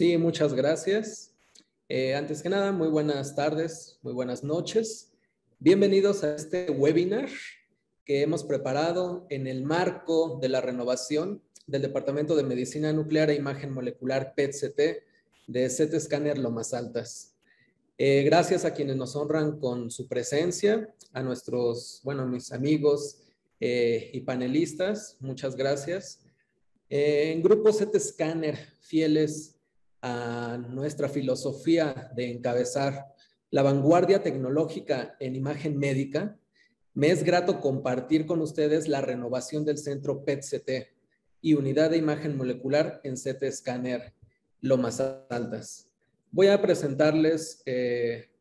Sí, muchas gracias. Antes que nada, muy buenas tardes, muy buenas noches. Bienvenidos a este webinar que hemos preparado en el marco de la renovación del Departamento de Medicina Nuclear e Imagen Molecular PET-CT de CT Scanner Lomas Altas. Gracias a quienes nos honran con su presencia, a nuestros, bueno, mis amigos y panelistas, muchas gracias. En Grupo CT Scanner, fieles a nuestra filosofía de encabezar la vanguardia tecnológica en imagen médica, me es grato compartir con ustedes la renovación del Centro PET-CT y Unidad de Imagen Molecular en CT Scanner Lomas Altas. Voy a presentarles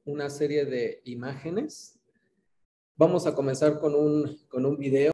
una serie de imágenes. Vamos a comenzar con un video.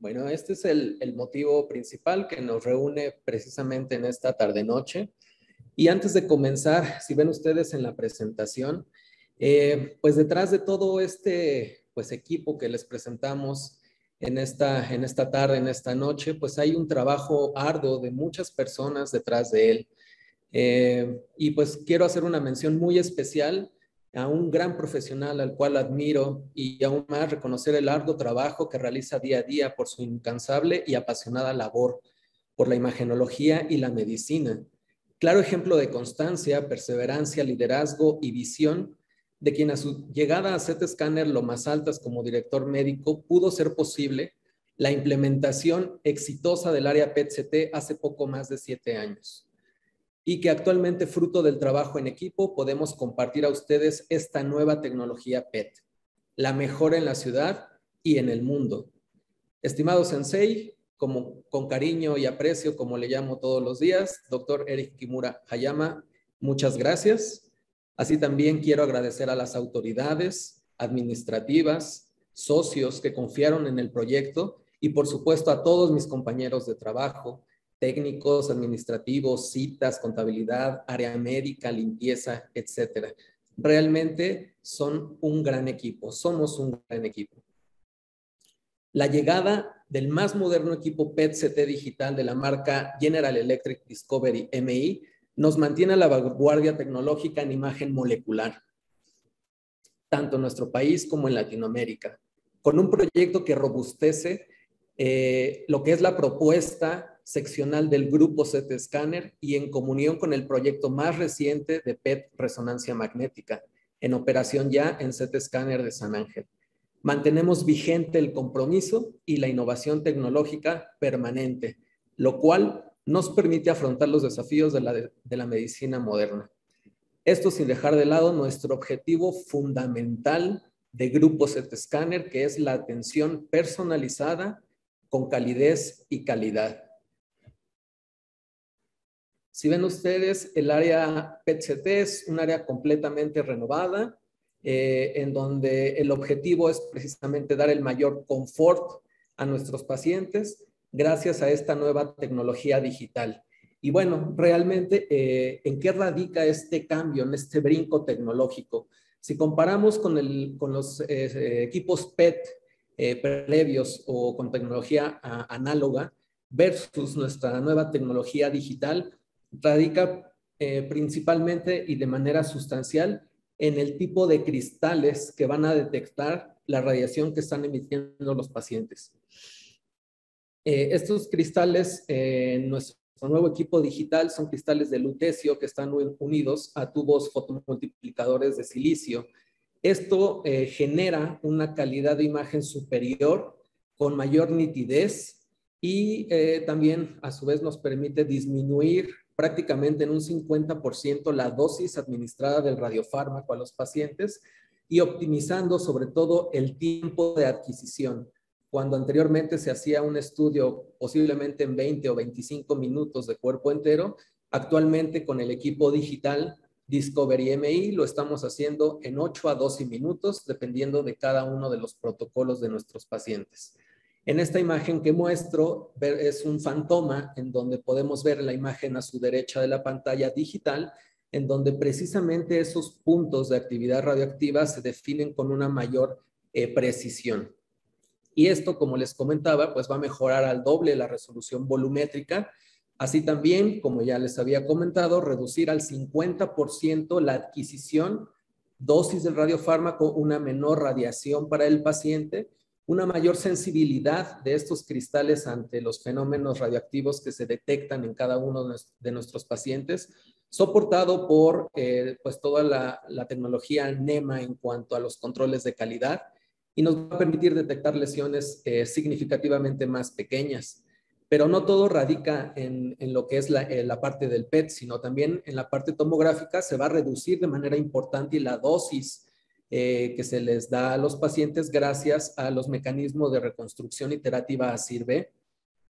Bueno, este es el motivo principal que nos reúne precisamente en esta tarde-noche. Y antes de comenzar, si ven ustedes en la presentación, pues detrás de todo este equipo que les presentamos en esta tarde, en esta noche, pues hay un trabajo arduo de muchas personas detrás de él. Y pues quiero hacer una mención muy especial a un gran profesional al cual admiro y aún más reconocer el arduo trabajo que realiza día a día por su incansable y apasionada labor por la imagenología y la medicina. Claro ejemplo de constancia, perseverancia, liderazgo y visión de quien a su llegada a CT Scanner Lomas Altas como director médico pudo ser posible la implementación exitosa del área PET-CT hace poco más de 7 años. Y que actualmente, fruto del trabajo en equipo, podemos compartir a ustedes esta nueva tecnología PET, la mejor en la ciudad y en el mundo. Estimado Sensei, con cariño y aprecio, como le llamo todos los días, doctor Eric Kimura Hayama, muchas gracias. Así también quiero agradecer a las autoridades administrativas, socios que confiaron en el proyecto y, por supuesto, a todos mis compañeros de trabajo, técnicos, administrativos, citas, contabilidad, área médica, limpieza, etcétera. Realmente son un gran equipo, somos un gran equipo. La llegada del más moderno equipo PET-CT digital de la marca General Electric Discovery MI nos mantiene a la vanguardia tecnológica en imagen molecular, tanto en nuestro país como en Latinoamérica, con un proyecto que robustece lo que es la propuesta seccional del grupo CT Scanner y en comunión con el proyecto más reciente de PET resonancia magnética, en operación ya en CT Scanner de San Ángel. Mantenemos vigente el compromiso y la innovación tecnológica permanente, lo cual nos permite afrontar los desafíos de la medicina moderna. Esto sin dejar de lado nuestro objetivo fundamental de grupo CT Scanner, que es la atención personalizada con calidez y calidad. Si ven ustedes, el área PET-CT es un área completamente renovada, en donde el objetivo es precisamente dar el mayor confort a nuestros pacientes gracias a esta nueva tecnología digital. Y bueno, realmente, ¿en qué radica este cambio, en este brinco tecnológico? Si comparamos con los equipos PET previos o con tecnología análoga versus nuestra nueva tecnología digital, radica principalmente y de manera sustancial en el tipo de cristales que van a detectar la radiación que están emitiendo los pacientes. Estos cristales en nuestro nuevo equipo digital son cristales de lutecio que están unidos a tubos fotomultiplicadores de silicio. Esto genera una calidad de imagen superior con mayor nitidez y también a su vez nos permite disminuir prácticamente en un 50% la dosis administrada del radiofármaco a los pacientes y optimizando sobre todo el tiempo de adquisición. Cuando anteriormente se hacía un estudio posiblemente en 20 o 25 minutos de cuerpo entero, actualmente con el equipo digital Discovery MI lo estamos haciendo en 8 a 12 minutos, dependiendo de cada uno de los protocolos de nuestros pacientes. En esta imagen que muestro es un fantoma en donde podemos ver la imagen a su derecha de la pantalla digital, en donde precisamente esos puntos de actividad radioactiva se definen con una mayor precisión. Y esto, como les comentaba, pues va a mejorar al doble la resolución volumétrica. Así también, como ya les había comentado, reducir al 50% la adquisición, dosis del radiofármaco, una menor radiación para el paciente, una mayor sensibilidad de estos cristales ante los fenómenos radioactivos que se detectan en cada uno de nuestros pacientes, soportado por pues toda la tecnología NEMA en cuanto a los controles de calidad, y nos va a permitir detectar lesiones significativamente más pequeñas. Pero no todo radica en lo que es la parte del PET, sino también en la parte tomográfica se va a reducir de manera importante la dosis que se les da a los pacientes gracias a los mecanismos de reconstrucción iterativa ASIR-B.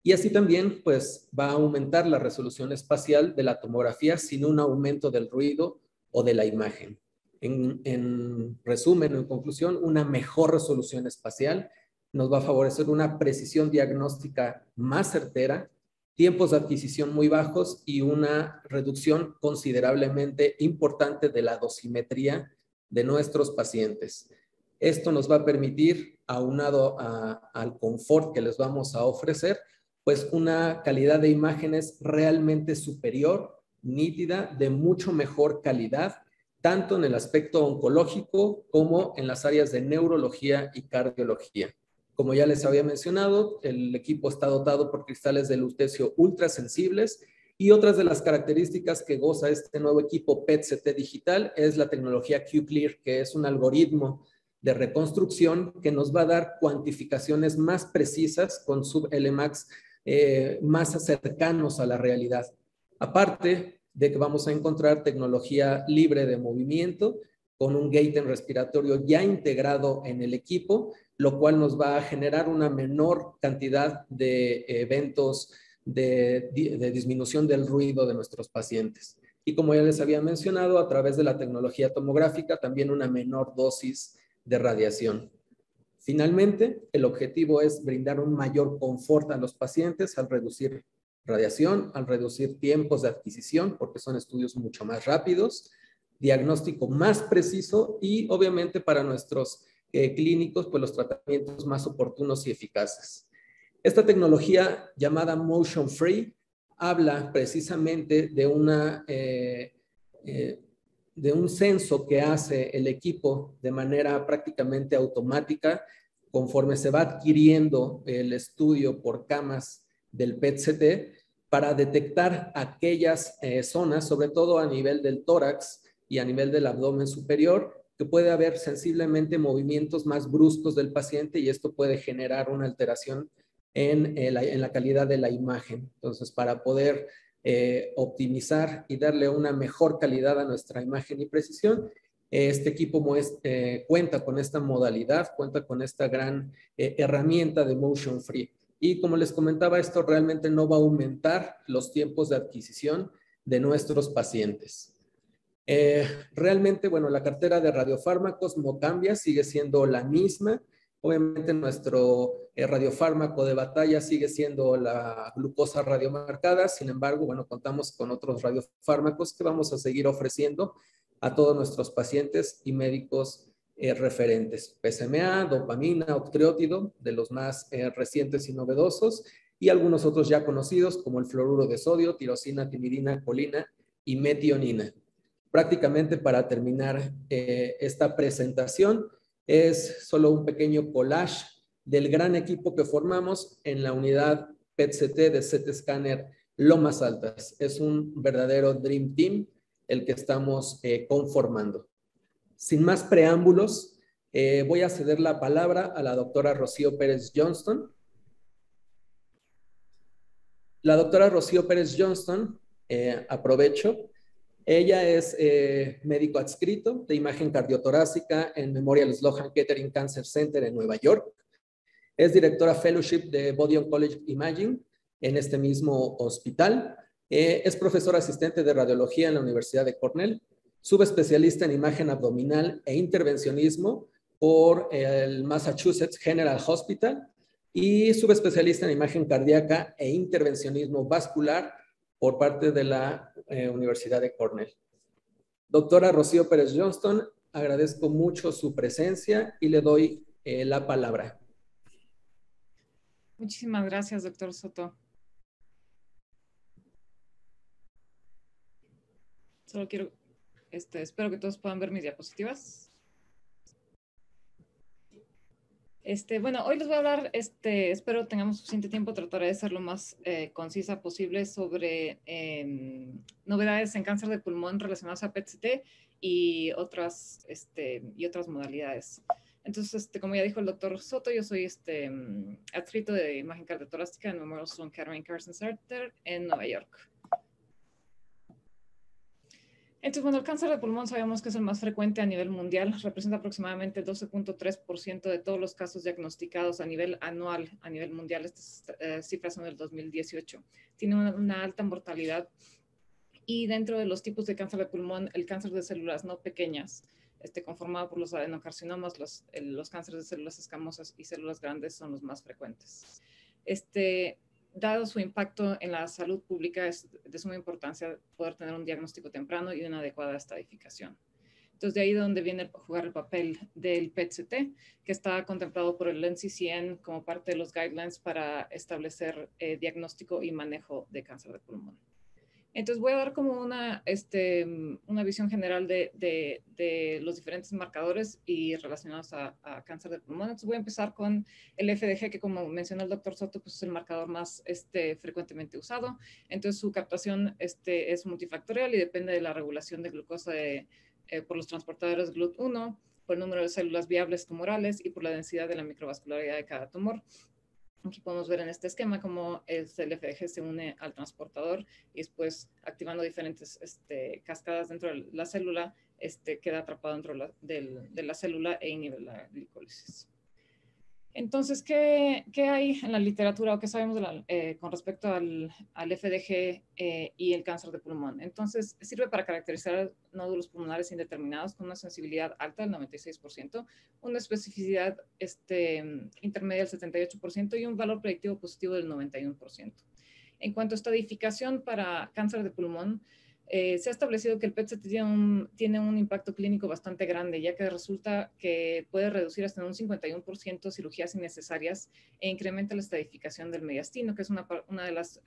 Y así también pues, va a aumentar la resolución espacial de la tomografía sin un aumento del ruido o de la imagen. En resumen, en conclusión, una mejor resolución espacial nos va a favorecer una precisión diagnóstica más certera, tiempos de adquisición muy bajos y una reducción considerablemente importante de la dosimetría de nuestros pacientes. Esto nos va a permitir, aunado al confort que les vamos a ofrecer, pues una calidad de imágenes realmente superior, nítida, de mucho mejor calidad, tanto en el aspecto oncológico como en las áreas de neurología y cardiología. Como ya les había mencionado, el equipo está dotado por cristales de lutecio ultrasensibles y otras de las características que goza este nuevo equipo PET-CT digital es la tecnología QClear, que es un algoritmo de reconstrucción que nos va a dar cuantificaciones más precisas con sub-LMAX más cercanos a la realidad. Aparte de que vamos a encontrar tecnología libre de movimiento con un gaten respiratorio ya integrado en el equipo, lo cual nos va a generar una menor cantidad de eventos de disminución del ruido de nuestros pacientes. Y como ya les había mencionado, a través de la tecnología tomográfica, también una menor dosis de radiación. Finalmente, el objetivo es brindar un mayor confort a los pacientes al reducir radiación, al reducir tiempos de adquisición, porque son estudios mucho más rápidos, diagnóstico más preciso y obviamente para nuestros clínicos, pues los tratamientos más oportunos y eficaces. Esta tecnología llamada Motion Free habla precisamente de un censo que hace el equipo de manera prácticamente automática conforme se va adquiriendo el estudio por camas del PET-CT para detectar aquellas zonas, sobre todo a nivel del tórax y a nivel del abdomen superior, que puede haber sensiblemente movimientos más bruscos del paciente y esto puede generar una alteración en la calidad de la imagen. Entonces, para poder optimizar y darle una mejor calidad a nuestra imagen y precisión, este equipo cuenta con esta modalidad, cuenta con esta gran herramienta de Motion Free. Y como les comentaba, esto realmente no va a aumentar los tiempos de adquisición de nuestros pacientes. Realmente, bueno, la cartera de radiofármacos no cambia, sigue siendo la misma. Obviamente nuestro radiofármaco de batalla sigue siendo la glucosa radiomarcada, sin embargo, bueno, contamos con otros radiofármacos que vamos a seguir ofreciendo a todos nuestros pacientes y médicos referentes. PSMA, dopamina, octreótido, de los más recientes y novedosos, y algunos otros ya conocidos como el fluoruro de sodio, tirosina, timidina, colina y metionina. Prácticamente para terminar esta presentación, es solo un pequeño collage del gran equipo que formamos en la unidad PET-CT de CT Scanner Lomas Altas. Es un verdadero Dream Team el que estamos conformando. Sin más preámbulos, voy a ceder la palabra a la doctora Rocío Pérez Johnston. La doctora Rocío Pérez Johnston, aprovecho, ella es médico adscrito de imagen cardiotorácica en Memorial Sloan Kettering Cancer Center en Nueva York. Es directora fellowship de Body Oncology Imaging en este mismo hospital. Es profesora asistente de radiología en la Universidad de Cornell. Subespecialista en imagen abdominal e intervencionismo por el Massachusetts General Hospital. Y subespecialista en imagen cardíaca e intervencionismo vascular por parte de la Universidad de Cornell. Doctora Rocío Pérez Johnston, agradezco mucho su presencia y le doy la palabra. Muchísimas gracias, doctor Soto. Solo quiero, espero que todos puedan ver mis diapositivas. Bueno, hoy les voy a hablar, espero tengamos suficiente tiempo, trataré de ser lo más concisa posible sobre novedades en cáncer de pulmón relacionadas a PET-CT y otras modalidades. Entonces, como ya dijo el doctor Soto, yo soy adscrito de imagen cardiotorácica en Memorial Sloan Kettering Cancer Center en Nueva York. Entonces, bueno, el cáncer de pulmón sabemos que es el más frecuente a nivel mundial, representa aproximadamente 12.3% de todos los casos diagnosticados a nivel anual, a nivel mundial. Estas cifras son del 2018. Tiene una alta mortalidad y dentro de los tipos de cáncer de pulmón, el cáncer de células no pequeñas, conformado por los adenocarcinomas, los cánceres de células escamosas y células grandes son los más frecuentes. Dado su impacto en la salud pública, es de suma importancia poder tener un diagnóstico temprano y una adecuada estadificación. Entonces, de ahí donde viene jugar el papel del PET-CT, que está contemplado por el NCCN como parte de los guidelines para establecer diagnóstico y manejo de cáncer de pulmón. Entonces, voy a dar como una visión general de los diferentes marcadores y relacionados a cáncer de pulmón. Entonces, voy a empezar con el FDG, que como mencionó el doctor Soto, pues es el marcador más frecuentemente usado. Entonces, su captación es multifactorial y depende de la regulación de glucosa por los transportadores GLUT1, por el número de células viables tumorales y por la densidad de la microvascularidad de cada tumor. Aquí podemos ver en este esquema cómo el FDG se une al transportador y después activando diferentes cascadas dentro de la célula, queda atrapado dentro de la célula e inhibe la glicólisis. Entonces, ¿qué hay en la literatura o qué sabemos con respecto al FDG y el cáncer de pulmón? Entonces, sirve para caracterizar nódulos pulmonares indeterminados con una sensibilidad alta del 96%, una especificidad intermedia del 78% y un valor predictivo positivo del 91%. En cuanto a estadificación para cáncer de pulmón, se ha establecido que el PET-CT tiene un impacto clínico bastante grande, ya que resulta que puede reducir hasta un 51% cirugías innecesarias e incrementa la estadificación del mediastino, que es una de las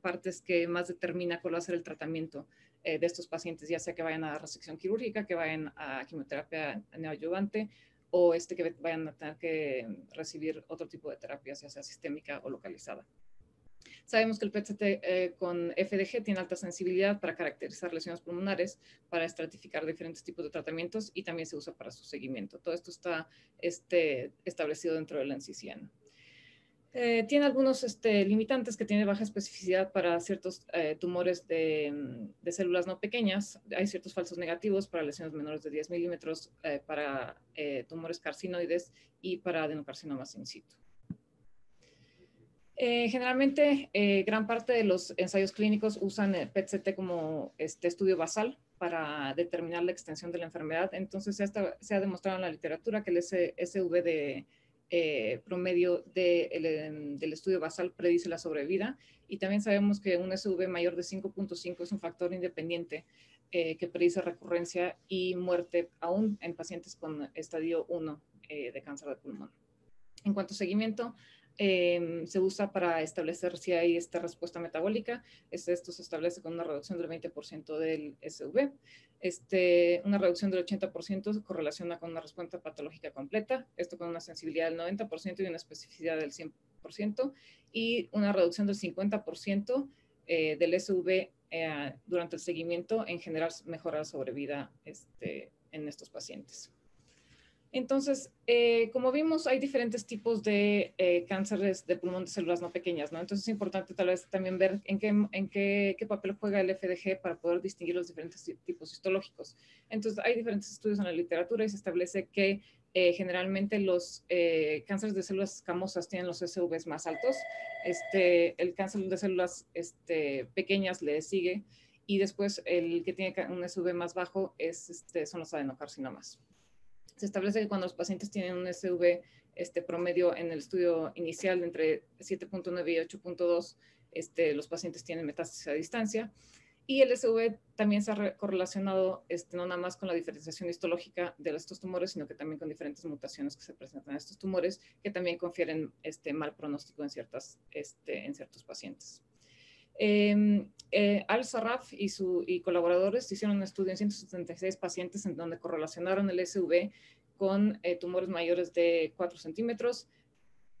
partes que más determina cuál va a ser el tratamiento de estos pacientes, ya sea que vayan a resección quirúrgica, que vayan a quimioterapia neoadyuvante o que vayan a tener que recibir otro tipo de terapia, ya sea sistémica o localizada. Sabemos que el PET-CT con FDG tiene alta sensibilidad para caracterizar lesiones pulmonares, para estratificar diferentes tipos de tratamientos y también se usa para su seguimiento. Todo esto está establecido dentro del NCCN. Tiene algunos limitantes que tiene baja especificidad para ciertos tumores de células no pequeñas. Hay ciertos falsos negativos para lesiones menores de 10 milímetros, para tumores carcinoides y para adenocarcinomas in situ. Generalmente, gran parte de los ensayos clínicos usan el PET-CT como estudio basal para determinar la extensión de la enfermedad. Entonces, se ha demostrado en la literatura que el SUV de promedio del estudio basal predice la sobrevida, y también sabemos que un SUV mayor de 5.5 es un factor independiente que predice recurrencia y muerte aún en pacientes con estadio 1 de cáncer de pulmón. En cuanto a seguimiento, se usa para establecer si hay esta respuesta metabólica. Esto se establece con una reducción del 20% del SUV. Una reducción del 80% se correlaciona con una respuesta patológica completa, esto con una sensibilidad del 90% y una especificidad del 100%, y una reducción del 50% del SUV durante el seguimiento, en general mejora la sobrevida en estos pacientes. Entonces, como vimos, hay diferentes tipos de cánceres de pulmón de células no pequeñas, ¿no? Entonces es importante tal vez también ver qué papel juega el FDG para poder distinguir los diferentes tipos histológicos. Entonces, hay diferentes estudios en la literatura y se establece que generalmente los cánceres de células escamosas tienen los SUVs más altos, el cáncer de células pequeñas le sigue, y después el que tiene un SUV más bajo son los adenocarcinomas. Se establece que cuando los pacientes tienen un SUV promedio en el estudio inicial entre 7.9 y 8.2, los pacientes tienen metástasis a distancia. Y el SUV también se ha correlacionado no nada más con la diferenciación histológica de estos tumores, sino que también con diferentes mutaciones que se presentan a estos tumores, que también confieren mal pronóstico en ciertos pacientes. Al-Sarraf y colaboradores hicieron un estudio en 176 pacientes en donde correlacionaron el SUV con tumores mayores de 4 centímetros.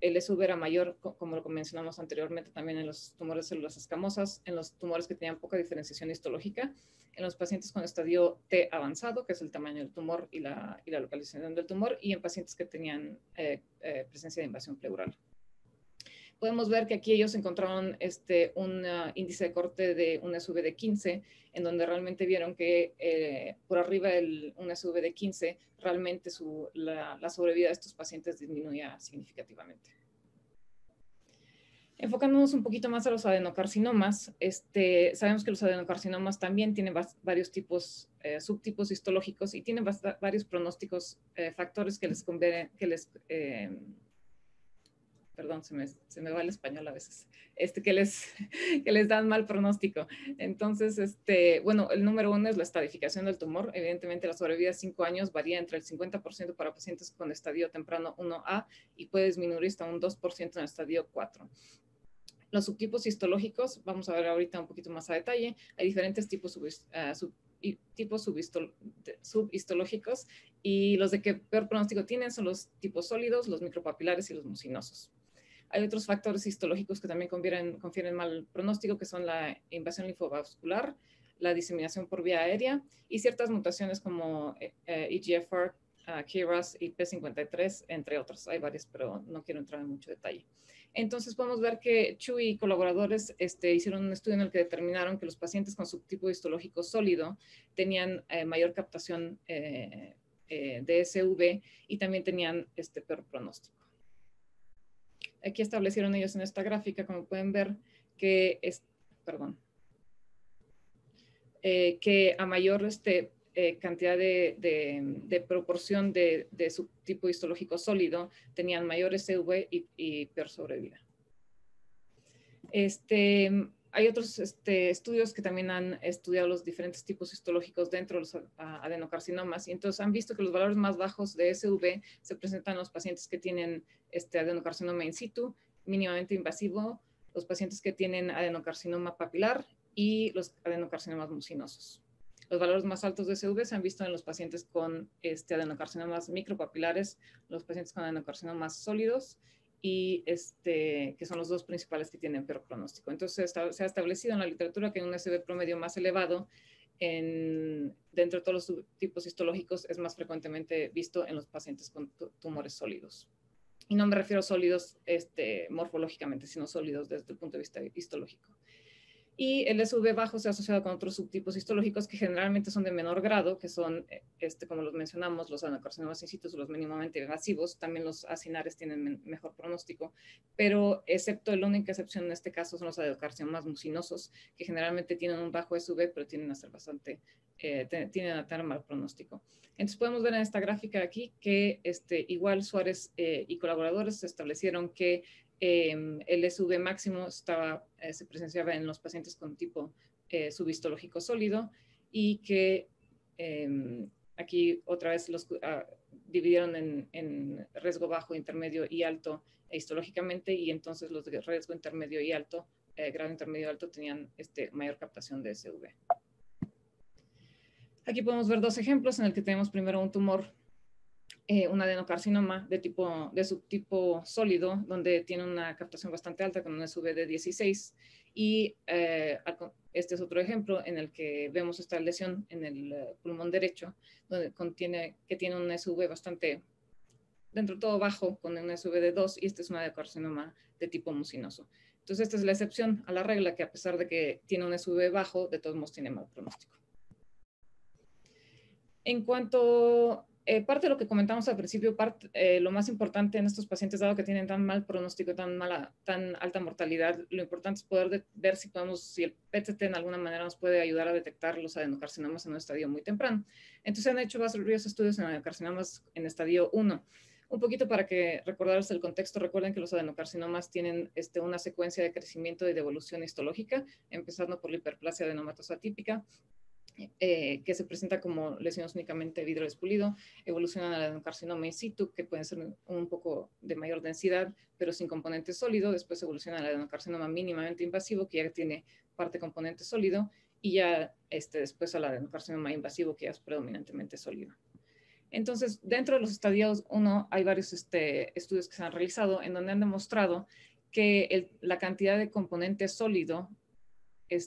El SUV era mayor, como lo mencionamos anteriormente, también en los tumores de células escamosas, en los tumores que tenían poca diferenciación histológica, en los pacientes con estadio T avanzado, que es el tamaño del tumor y la localización del tumor, y en pacientes que tenían presencia de invasión pleural. Podemos ver que aquí ellos encontraron un índice de corte de un SUV de 15, en donde realmente vieron que por arriba un SUV de 15, realmente la sobrevida de estos pacientes disminuía significativamente. Enfocándonos un poquito más a los adenocarcinomas, sabemos que los adenocarcinomas también tienen varios tipos, subtipos histológicos, y tienen varios pronósticos, factores que les conviene, perdón, se me va el español a veces, que les dan mal pronóstico. Entonces, bueno, el número uno es la estadificación del tumor. Evidentemente, la sobrevida a 5 años varía entre el 50% para pacientes con estadio temprano 1A y puede disminuir hasta un 2% en el estadio 4. Los subtipos histológicos, vamos a ver ahorita un poquito más a detalle. Hay diferentes tipos subhistológicos, y los de que peor pronóstico tienen son los tipos sólidos, los micropapilares y los mucinosos. Hay otros factores histológicos que también confieren mal pronóstico, que son la invasión linfovascular, la diseminación por vía aérea y ciertas mutaciones como EGFR, KRAS y P53, entre otros. Hay varias, pero no quiero entrar en mucho detalle. Entonces podemos ver que Chu y colaboradores hicieron un estudio en el que determinaron que los pacientes con subtipo histológico sólido tenían mayor captación de SUV y también tenían peor pronóstico. Aquí establecieron ellos en esta gráfica, como pueden ver, que, que a mayor cantidad de proporción de subtipo histológico sólido, tenían mayor SUV y peor sobrevida. Hay otros estudios que también han estudiado los diferentes tipos histológicos dentro de los adenocarcinomas, y entonces han visto que los valores más bajos de SUV se presentan en los pacientes que tienen adenocarcinoma in situ, mínimamente invasivo, los pacientes que tienen adenocarcinoma papilar y los adenocarcinomas mucinosos. Los valores más altos de SUV se han visto en los pacientes con adenocarcinomas micropapilares, los pacientes con adenocarcinomas sólidos, y que son los dos principales que tienen peor pronóstico. Entonces se ha establecido en la literatura que un SUV promedio más elevado dentro de todos los tipos histológicos es más frecuentemente visto en los pacientes con tumores sólidos. Y no me refiero a sólidos morfológicamente, sino sólidos desde el punto de vista histológico. y el SV bajo se ha asociado con otros subtipos histológicos que generalmente son de menor grado, que son, como los mencionamos, los adenocarcinomas in situ, los mínimamente invasivos, también los acinares tienen mejor pronóstico, pero excepto la única excepción en este caso son los adenocarcinomas mucinosos, que generalmente tienen un bajo SV, pero tienen a ser bastante, tienen a tener mal pronóstico. Entonces podemos ver en esta gráfica aquí que igual Suárez y colaboradores establecieron que el SV máximo estaba, se presenciaba en los pacientes con tipo subhistológico sólido y que aquí otra vez los dividieron en riesgo bajo, intermedio y alto histológicamente, y entonces los de riesgo intermedio y alto, grado intermedio y alto, tenían mayor captación de SV. Aquí podemos ver dos ejemplos en el que tenemos primero un tumor, un adenocarcinoma de subtipo sólido, donde tiene una captación bastante alta con un SV de 16. Y este es otro ejemplo en el que vemos esta lesión en el pulmón derecho, donde tiene un SV bastante, dentro de todo bajo, con un SV de 2, y este es un adenocarcinoma de tipo mucinoso. Entonces esta es la excepción a la regla, que a pesar de que tiene un SV bajo, de todos modos tiene mal pronóstico. En cuanto... parte de lo que comentamos al principio, lo más importante en estos pacientes, dado que tienen tan mal pronóstico, tan alta mortalidad, lo importante es poder ver si el PET-CT en alguna manera nos puede ayudar a detectar los adenocarcinomas en un estadio muy temprano. Entonces han hecho varios estudios en adenocarcinomas en estadio 1. Un poquito para que recordarles el contexto, recuerden que los adenocarcinomas tienen una secuencia de crecimiento y de evolución histológica, empezando por la hiperplasia adenomatosa atípica, que se presenta como lesiones únicamente vidrio-espulido, evolucionan al adenocarcinoma in situ, que pueden ser un poco de mayor densidad, pero sin componente sólido, después evolucionan al adenocarcinoma mínimamente invasivo, que ya tiene parte componente sólido, y ya después al adenocarcinoma invasivo, que ya es predominantemente sólido. Entonces, dentro de los estadios 1 hay varios estudios que se han realizado en donde han demostrado que la cantidad de componente sólido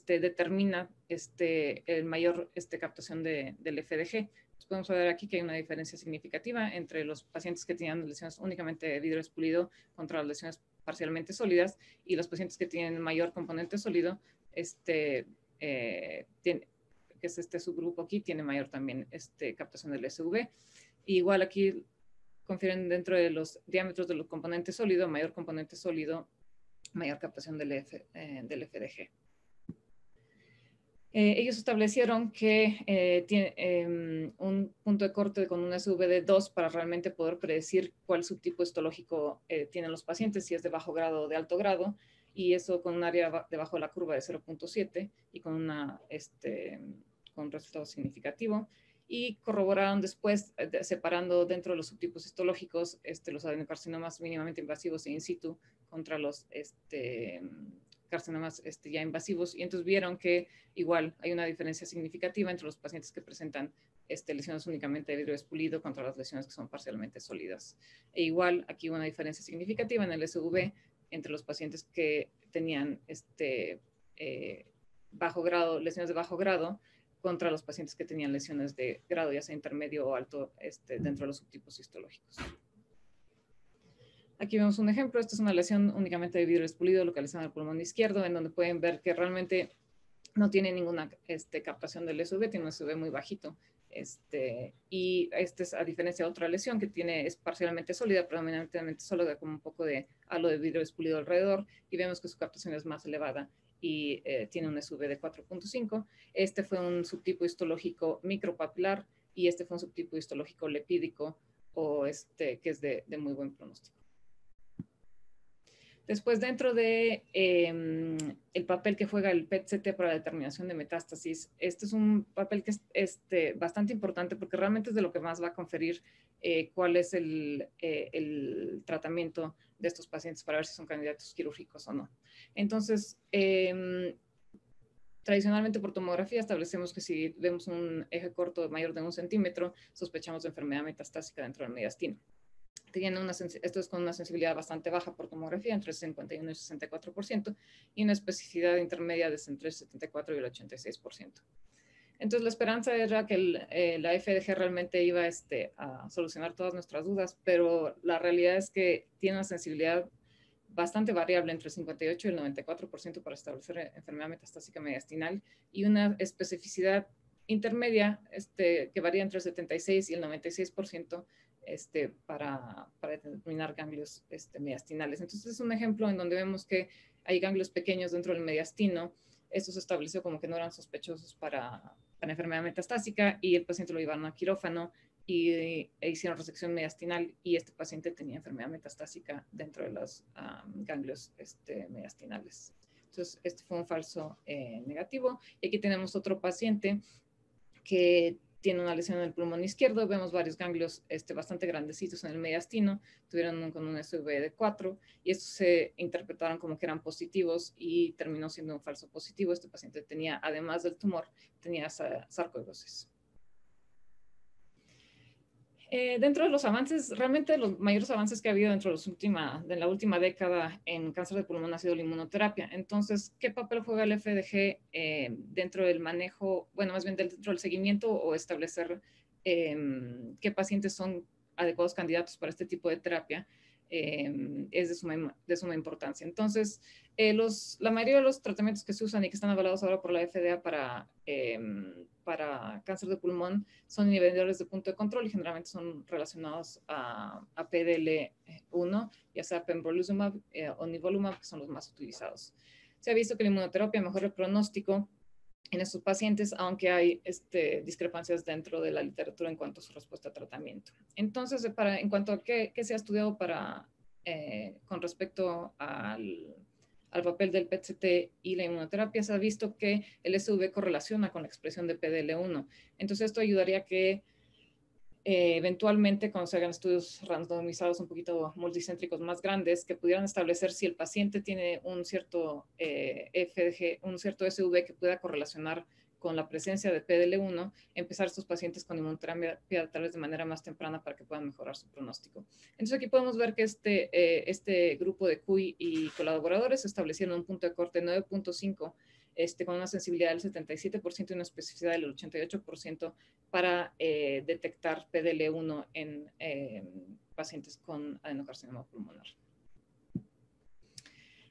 determina el mayor captación del FDG. Entonces podemos ver aquí que hay una diferencia significativa entre los pacientes que tenían lesiones únicamente de vidrio espulido contra las lesiones parcialmente sólidas, y los pacientes que tienen mayor componente sólido, que es subgrupo aquí, tiene mayor también captación del SV. Y igual aquí confieren dentro de los diámetros de los componentes sólidos, mayor componente sólido, mayor captación del FDG. Ellos establecieron que tiene un punto de corte con un SV de 2 para realmente poder predecir cuál subtipo histológico tienen los pacientes, si es de bajo grado o de alto grado, y eso con un área debajo de la curva de 0.7 y con con un resultado significativo. Y corroboraron después, separando dentro de los subtipos histológicos los adenocarcinomas mínimamente invasivos e in situ contra los carcinomas ya invasivos, y entonces vieron que igual hay una diferencia significativa entre los pacientes que presentan lesiones únicamente de vidrio espulido contra las lesiones que son parcialmente sólidas. E igual aquí una diferencia significativa en el SV entre los pacientes que tenían bajo grado, lesiones de bajo grado, contra los pacientes que tenían lesiones de grado, ya sea intermedio o alto, dentro de los subtipos histológicos. Aquí vemos un ejemplo, esta es una lesión únicamente de vidrio espulido localizada en el pulmón izquierdo, en donde pueden ver que realmente no tiene ninguna captación del SV, tiene un SV muy bajito. Y esta es a diferencia de otra lesión que es parcialmente sólida, predominantemente sólida, con un poco de halo de vidrio espulido alrededor, y vemos que su captación es más elevada y tiene un SV de 4.5. Este fue un subtipo histológico micropapilar y este fue un subtipo histológico lepídico, o que es de muy buen pronóstico. Después, dentro de el papel que juega el PET-CT para la determinación de metástasis, este es un papel que es bastante importante, porque realmente es de lo que más va a conferir cuál es el tratamiento de estos pacientes para ver si son candidatos quirúrgicos o no. Entonces, tradicionalmente por tomografía establecemos que si vemos un eje corto mayor de 1 centímetro, sospechamos de enfermedad metastásica dentro del mediastino. Esto es con una sensibilidad bastante baja por tomografía, entre el 51 y el 64%, y una especificidad intermedia de entre el 74 y el 86%. Entonces la esperanza era que la FDG realmente iba a solucionar todas nuestras dudas, pero la realidad es que tiene una sensibilidad bastante variable entre el 58 y el 94% para establecer enfermedad metastásica mediastinal y una especificidad intermedia que varía entre el 76 y el 96% para determinar ganglios mediastinales. Entonces es un ejemplo en donde vemos que hay ganglios pequeños dentro del mediastino. Esto se estableció como que no eran sospechosos para enfermedad metastásica y el paciente lo llevaron a quirófano e hicieron resección mediastinal y este paciente tenía enfermedad metastásica dentro de los ganglios mediastinales. Entonces, este fue un falso negativo. Y aquí tenemos otro paciente que tiene una lesión en el pulmón izquierdo. Vemos varios ganglios bastante grandecitos en el mediastino. Tuvieron un SUV de 4 y estos se interpretaron como que eran positivos y terminó siendo un falso positivo. Este paciente tenía, además del tumor, tenía sarcoidosis. Dentro de los avances, realmente los mayores avances que ha habido dentro de, la última década en cáncer de pulmón ha sido la inmunoterapia. Entonces, ¿qué papel juega el FDG dentro del manejo, bueno, más bien dentro del seguimiento o establecer qué pacientes son adecuados candidatos para este tipo de terapia? Es de suma importancia. Entonces, la mayoría de los tratamientos que se usan y que están avalados ahora por la FDA para cáncer de pulmón son inhibidores de punto de control y generalmente son relacionados a PDL1, ya sea pembrolizumab o nivolumab, que son los más utilizados. Se ha visto que la inmunoterapia mejora el pronóstico en estos pacientes, aunque hay discrepancias dentro de la literatura en cuanto a su respuesta a tratamiento. Entonces, en cuanto a qué se ha estudiado con respecto al papel del PET-CT y la inmunoterapia, se ha visto que el SUV correlaciona con la expresión de PDL1. Entonces, esto ayudaría a que eventualmente, cuando se hagan estudios randomizados un poquito multicéntricos más grandes, que pudieran establecer si el paciente tiene un cierto FDG, un cierto SUV que pueda correlacionar con la presencia de PDL1, empezar estos pacientes con inmunoterapia tal vez de manera más temprana para que puedan mejorar su pronóstico. Entonces aquí podemos ver que este grupo de CUI y colaboradores establecieron un punto de corte 9.5 con una sensibilidad del 77% y una especificidad del 88% para detectar PDL1 en pacientes con adenocarcinoma pulmonar.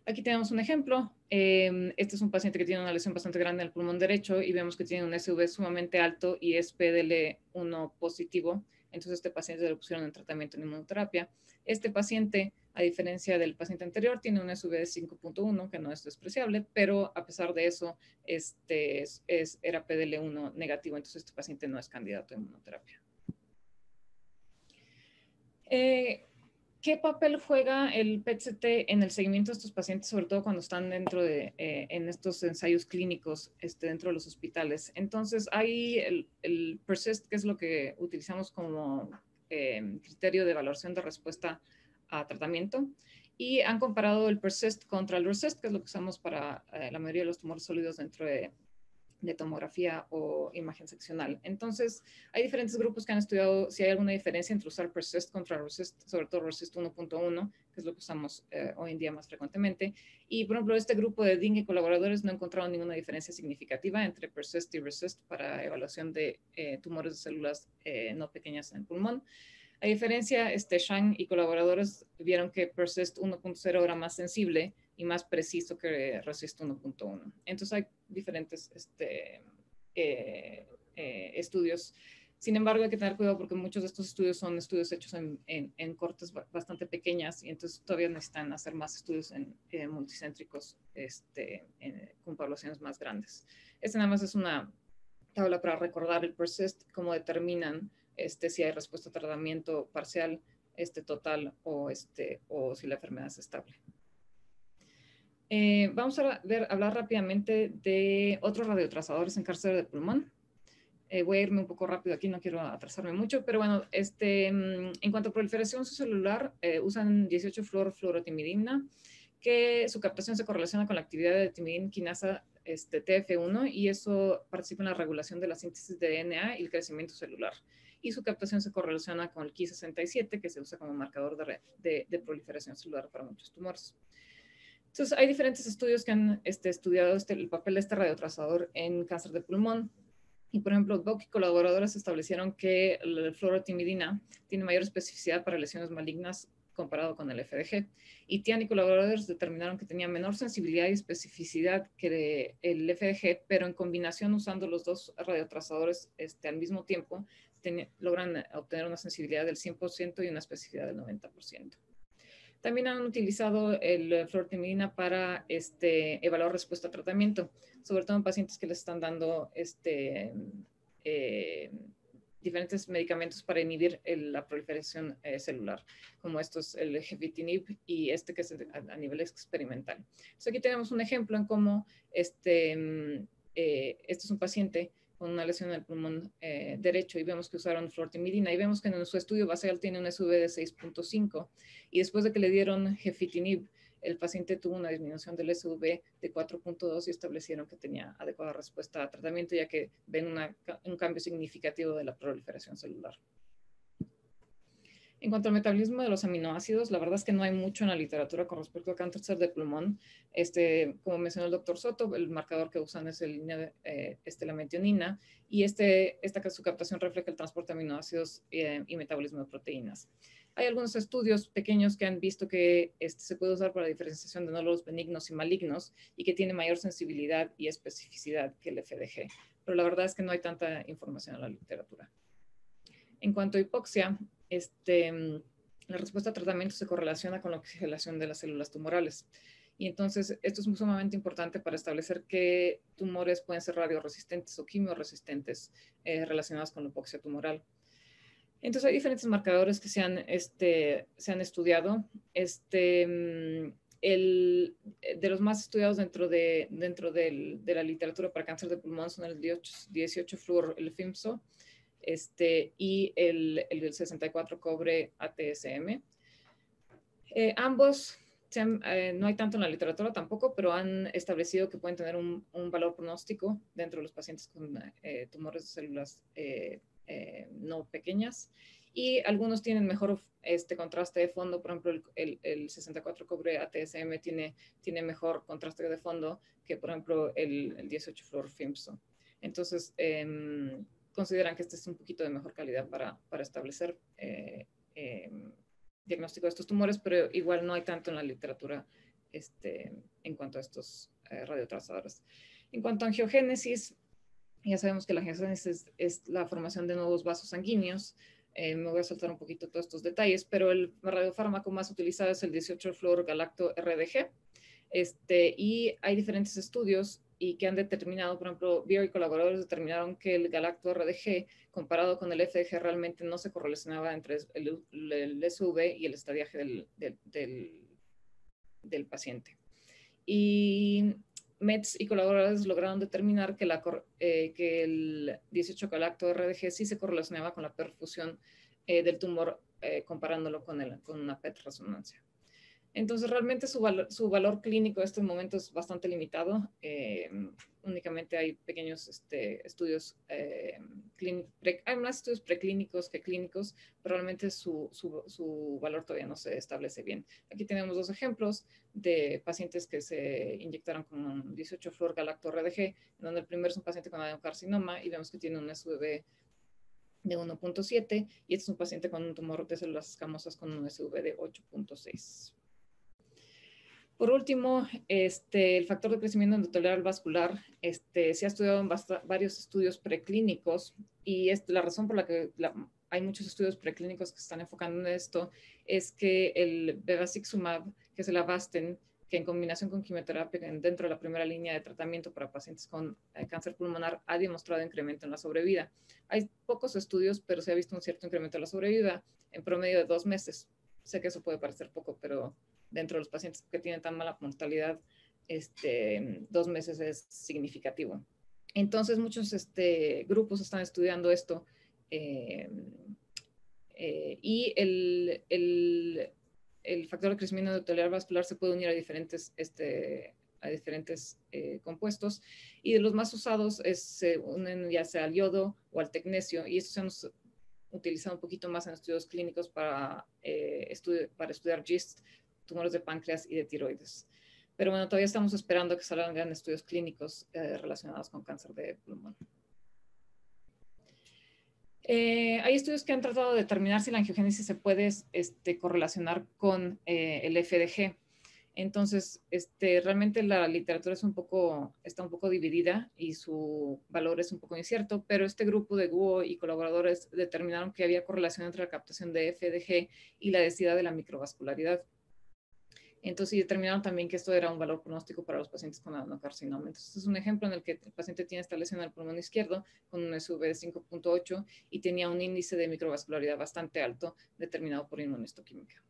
Aquí tenemos un ejemplo. Este es un paciente que tiene una lesión bastante grande en el pulmón derecho y vemos que tiene un SUV sumamente alto y es PDL1 positivo. Entonces, este paciente lo pusieron en tratamiento en inmunoterapia. Este paciente, a diferencia del paciente anterior, tiene un SUV de 5.1, que no es despreciable, pero a pesar de eso, era PDL1 negativo, entonces este paciente no es candidato a inmunoterapia. ¿Qué papel juega el PET-CT en el seguimiento de estos pacientes, sobre todo cuando están dentro de estos ensayos clínicos dentro de los hospitales? Entonces, ahí el PERCIST, que es lo que utilizamos como criterio de evaluación de respuesta a tratamiento, y han comparado el PERCIST contra el RESIST, que es lo que usamos para la mayoría de los tumores sólidos dentro de tomografía o imagen seccional. Entonces, hay diferentes grupos que han estudiado si hay alguna diferencia entre usar PERCIST contra RESIST, sobre todo RESIST 1.1, que es lo que usamos hoy en día más frecuentemente. Y, por ejemplo, este grupo de Ding y colaboradores no encontraron ninguna diferencia significativa entre PERCIST y RESIST para evaluación de tumores de células no pequeñas en el pulmón. A diferencia, Shang y colaboradores vieron que PERCIST 1.0 era más sensible y más preciso que RESIST 1.1. Entonces hay diferentes estudios. Sin embargo, hay que tener cuidado porque muchos de estos estudios son estudios hechos en cortes bastante pequeñas y entonces todavía necesitan hacer más estudios multicéntricos con poblaciones más grandes. Esta nada más es una tabla para recordar el PERCIST, cómo determinan si hay respuesta a tratamiento parcial, total o si la enfermedad es estable. Vamos a hablar rápidamente de otros radiotrazadores en cáncer de pulmón. Voy a irme un poco rápido aquí, no quiero atrasarme mucho, pero bueno, en cuanto a proliferación celular, usan 18-Fluor-Fluorotimidina, que su captación se correlaciona con la actividad de timidina quinasa TF1 y eso participa en la regulación de la síntesis de DNA y el crecimiento celular. Y su captación se correlaciona con el Ki67, que se usa como marcador de proliferación celular para muchos tumores. Entonces, hay diferentes estudios que han estudiado el papel de este radiotrazador en cáncer de pulmón. Y, por ejemplo, Bock y colaboradores establecieron que la fluorotimidina tiene mayor especificidad para lesiones malignas comparado con el FDG. Itian y colaboradores determinaron que tenía menor sensibilidad y especificidad que el FDG, pero en combinación usando los dos radiotrazadores al mismo tiempo, logran obtener una sensibilidad del 100% y una especificidad del 90%. También han utilizado el fluoretimidina para evaluar respuesta a tratamiento, sobre todo en pacientes que les están dando diferentes medicamentos para inhibir la proliferación celular, como estos, el gefitinib y que es a nivel experimental. Entonces aquí tenemos un ejemplo en cómo este es un paciente con una lesión en el pulmón derecho y vemos que usaron fluoretimidina y vemos que en su estudio basal tiene un SUV de 6.5 y después de que le dieron gefitinib, el paciente tuvo una disminución del SUV de 4.2 y establecieron que tenía adecuada respuesta a tratamiento, ya que ven un cambio significativo de la proliferación celular. En cuanto al metabolismo de los aminoácidos, la verdad es que no hay mucho en la literatura con respecto a cáncer de pulmón. Como mencionó el doctor Soto, el marcador que usan es la metionina y su captación refleja el transporte de aminoácidos y metabolismo de proteínas. Hay algunos estudios pequeños que han visto que se puede usar para la diferenciación de nódulos benignos y malignos y que tiene mayor sensibilidad y especificidad que el FDG, pero la verdad es que no hay tanta información en la literatura. En cuanto a hipoxia, la respuesta a tratamiento se correlaciona con la oxigenación de las células tumorales. Y entonces esto es sumamente importante para establecer qué tumores pueden ser radioresistentes o quimioresistentes relacionados con la hipoxia tumoral. Entonces hay diferentes marcadores que se han estudiado. De los más estudiados dentro de la literatura para cáncer de pulmón son el 18-Fluor, el FIMSO, y el 64-cobre-ATSM. Ambos no hay tanto en la literatura tampoco, pero han establecido que pueden tener un valor pronóstico dentro de los pacientes con tumores de células no pequeñas, y algunos tienen mejor contraste de fondo. Por ejemplo, el 64-cobre-ATSM tiene mejor contraste de fondo que, por ejemplo, el 18-fluorfimson. Entonces, consideran que este es un poquito de mejor calidad para establecer diagnóstico de estos tumores, pero igual no hay tanto en la literatura en cuanto a estos radiotrazadores. En cuanto a angiogénesis, ya sabemos que la angiogénesis es la formación de nuevos vasos sanguíneos. Me voy a saltar un poquito todos estos detalles, pero el radiofármaco más utilizado es el 18-Fluor-Galacto-RDG. Y hay diferentes estudios que han determinado, por ejemplo, Bio y colaboradores determinaron que el galacto-RDG comparado con el FDG realmente no se correlacionaba entre el SUV y el estadiaje del paciente. Y Metz y colaboradores lograron determinar que el 18-galacto-RDG sí se correlacionaba con la perfusión del tumor comparándolo con una PET resonancia. Entonces, realmente su valor clínico en este momento es bastante limitado. Únicamente hay pequeños estudios hay más estudios preclínicos que clínicos, pero realmente su valor todavía no se establece bien. Aquí tenemos dos ejemplos de pacientes que se inyectaron con 18-fluorgalacto-RDG, donde el primero es un paciente con adenocarcinoma y vemos que tiene un SUV de 1.7 y este es un paciente con un tumor de células escamosas con un SUV de 8.6. Por último, el factor de crecimiento endotelial vascular se ha estudiado en varios estudios preclínicos y la razón por la que hay muchos estudios preclínicos que se están enfocando en esto es que el bevacizumab, que es el Avastin, que en combinación con quimioterapia dentro de la primera línea de tratamiento para pacientes con cáncer pulmonar ha demostrado incremento en la sobrevida. Hay pocos estudios, pero se ha visto un cierto incremento en la sobrevida en promedio de 2 meses. Sé que eso puede parecer poco, pero dentro de los pacientes que tienen tan mala mortalidad, 2 meses es significativo. Entonces, muchos grupos están estudiando esto. Y el factor de crecimiento endotelial vascular se puede unir a diferentes, compuestos. Y de los más usados se unen ya sea al yodo o al tecnecio. Y estos se han utilizado un poquito más en estudios clínicos para estudiar GIST, tumores de páncreas y de tiroides. Pero bueno, todavía estamos esperando que salgan estudios clínicos relacionados con cáncer de pulmón. Hay estudios que han tratado de determinar si la angiogénesis se puede correlacionar con el FDG. Entonces, realmente la literatura es está un poco dividida y su valor es un poco incierto, pero este grupo de Guo y colaboradores determinaron que había correlación entre la captación de FDG y la densidad de la microvascularidad. Entonces, determinaron también que esto era un valor pronóstico para los pacientes con adenocarcinoma. Entonces, este es un ejemplo en el que el paciente tiene esta lesión al pulmón izquierdo con un SUV de 5.8 y tenía un índice de microvascularidad bastante alto determinado por inmunohistoquímica.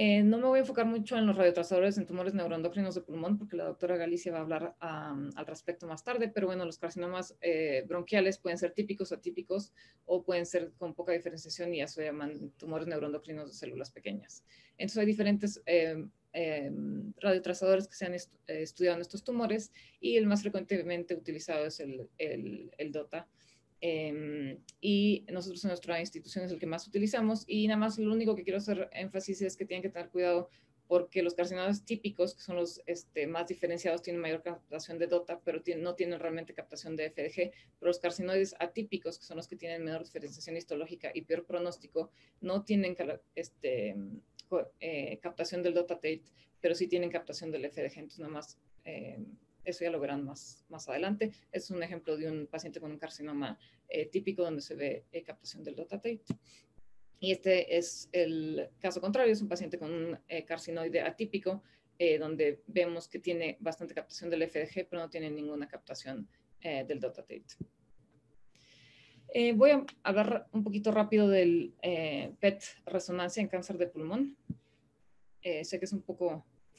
No me voy a enfocar mucho en los radiotrasladores en tumores neuroendocrinos de pulmón porque la doctora Galicia va a hablar al respecto más tarde, pero bueno, los carcinomas bronquiales pueden ser típicos, atípicos o pueden ser con poca diferenciación y eso llaman tumores neuroendocrinos de células pequeñas. Entonces hay diferentes radiotrasladores que se han estudiado en estos tumores y el más frecuentemente utilizado es el DOTA. Y nosotros en nuestra institución es el que más utilizamos y nada más lo único que quiero hacer énfasis es que tienen que tener cuidado porque los carcinomas típicos, que son los más diferenciados, tienen mayor captación de DOTA, pero no tienen realmente captación de FDG, pero los carcinoides atípicos, que son los que tienen menor diferenciación histológica y peor pronóstico, no tienen captación del DOTA-TATE, pero sí tienen captación del FDG, entonces nada más... Eso ya lo verán más adelante. Es un ejemplo de un paciente con un carcinoma típico donde se ve captación del DOTA-TATE. Y este es el caso contrario, es un paciente con un carcinoide atípico donde vemos que tiene bastante captación del FDG, pero no tiene ninguna captación del DOTA-TATE. Voy a hablar un poquito rápido del PET resonancia en cáncer de pulmón. Sé que es un poco...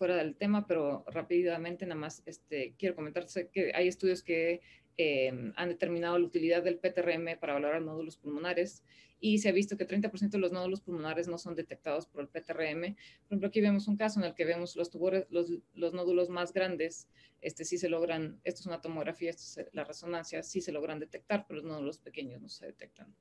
fuera del tema, pero rápidamente nada más quiero comentar que hay estudios que han determinado la utilidad del PTRM para valorar nódulos pulmonares y se ha visto que 30% de los nódulos pulmonares no son detectados por el PTRM. Por ejemplo, aquí vemos un caso en el que vemos los nódulos más grandes, sí se logran, esto es una tomografía, esto es la resonancia, sí se logran detectar, pero los nódulos pequeños no se detectan.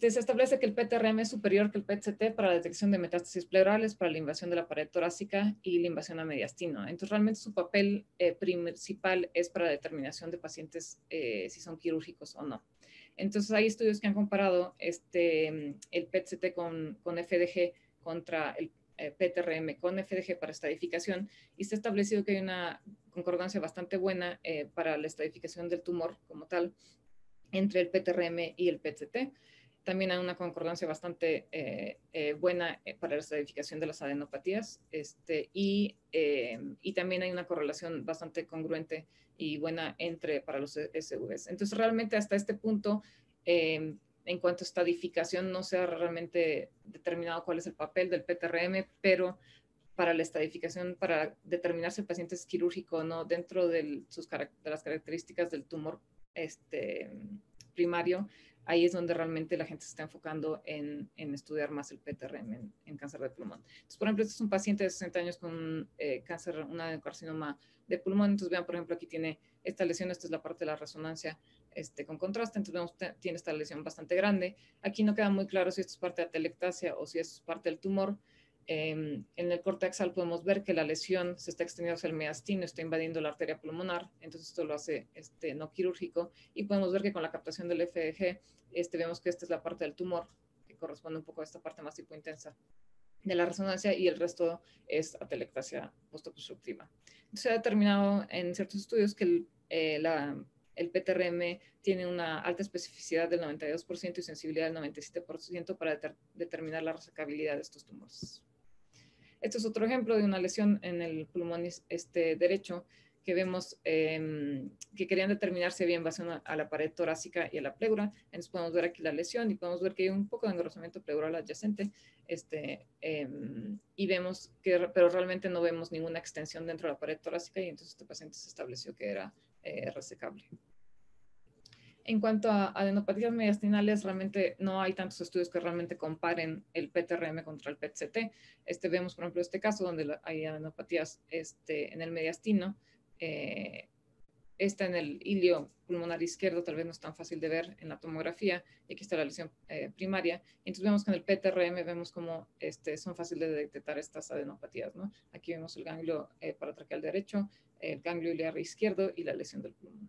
Se establece que el PET-TRM es superior que el PET-CT para la detección de metástasis pleurales, para la invasión de la pared torácica y la invasión a mediastino. Entonces, realmente su papel principal es para la determinación de pacientes si son quirúrgicos o no. Entonces, hay estudios que han comparado el PET-CT con FDG contra el PET-TRM con FDG para estadificación y se ha establecido que hay una concordancia bastante buena para la estadificación del tumor como tal entre el PET-TRM y el PET-CT. También hay una concordancia bastante buena para la estadificación de las adenopatías y también hay una correlación bastante congruente y buena para los SUVs. Entonces, realmente hasta este punto, en cuanto a estadificación, no se ha realmente determinado cuál es el papel del PET-TRM, pero para la estadificación, para determinar si el paciente es quirúrgico o no dentro de las características del tumor primario, ahí es donde realmente la gente se está enfocando en estudiar más el PET-TRM en cáncer de pulmón. Entonces, por ejemplo, este es un paciente de 60 años con cáncer, un adenocarcinoma de pulmón. Entonces, vean, por ejemplo, aquí tiene esta lesión, esta es la parte de la resonancia con contraste. Entonces, vemos que tiene esta lesión bastante grande. Aquí no queda muy claro si esto es parte de atelectasia o si es parte del tumor. En el corte axal podemos ver que la lesión se está extendiendo hacia el mediastino, está invadiendo la arteria pulmonar, entonces esto lo hace no quirúrgico y podemos ver que con la captación del FDG vemos que esta es la parte del tumor que corresponde un poco a esta parte más hipointensa de la resonancia y el resto es atelectasia postoobstructiva. Entonces, se ha determinado en ciertos estudios que el PET-TRM tiene una alta especificidad del 92% y sensibilidad del 97% para determinar la resecabilidad de estos tumores. Este es otro ejemplo de una lesión en el pulmón derecho que vemos que querían determinar si había invasión a la pared torácica y a la pleura. Entonces podemos ver aquí la lesión y podemos ver que hay un poco de engrosamiento pleural adyacente y vemos que, pero realmente no vemos ninguna extensión dentro de la pared torácica y entonces este paciente se estableció que era resecable. En cuanto a adenopatías mediastinales, realmente no hay tantos estudios que realmente comparen el PET-TRM contra el PET-CT. Vemos, por ejemplo, este caso donde hay adenopatías en el mediastino. Esta en el ilio pulmonar izquierdo tal vez no es tan fácil de ver en la tomografía. Y aquí está la lesión primaria. Entonces vemos que en el PET-TRM vemos cómo son fáciles de detectar estas adenopatías, ¿no? Aquí vemos el ganglio paratraqueal derecho, el ganglio iliar izquierdo y la lesión del pulmón.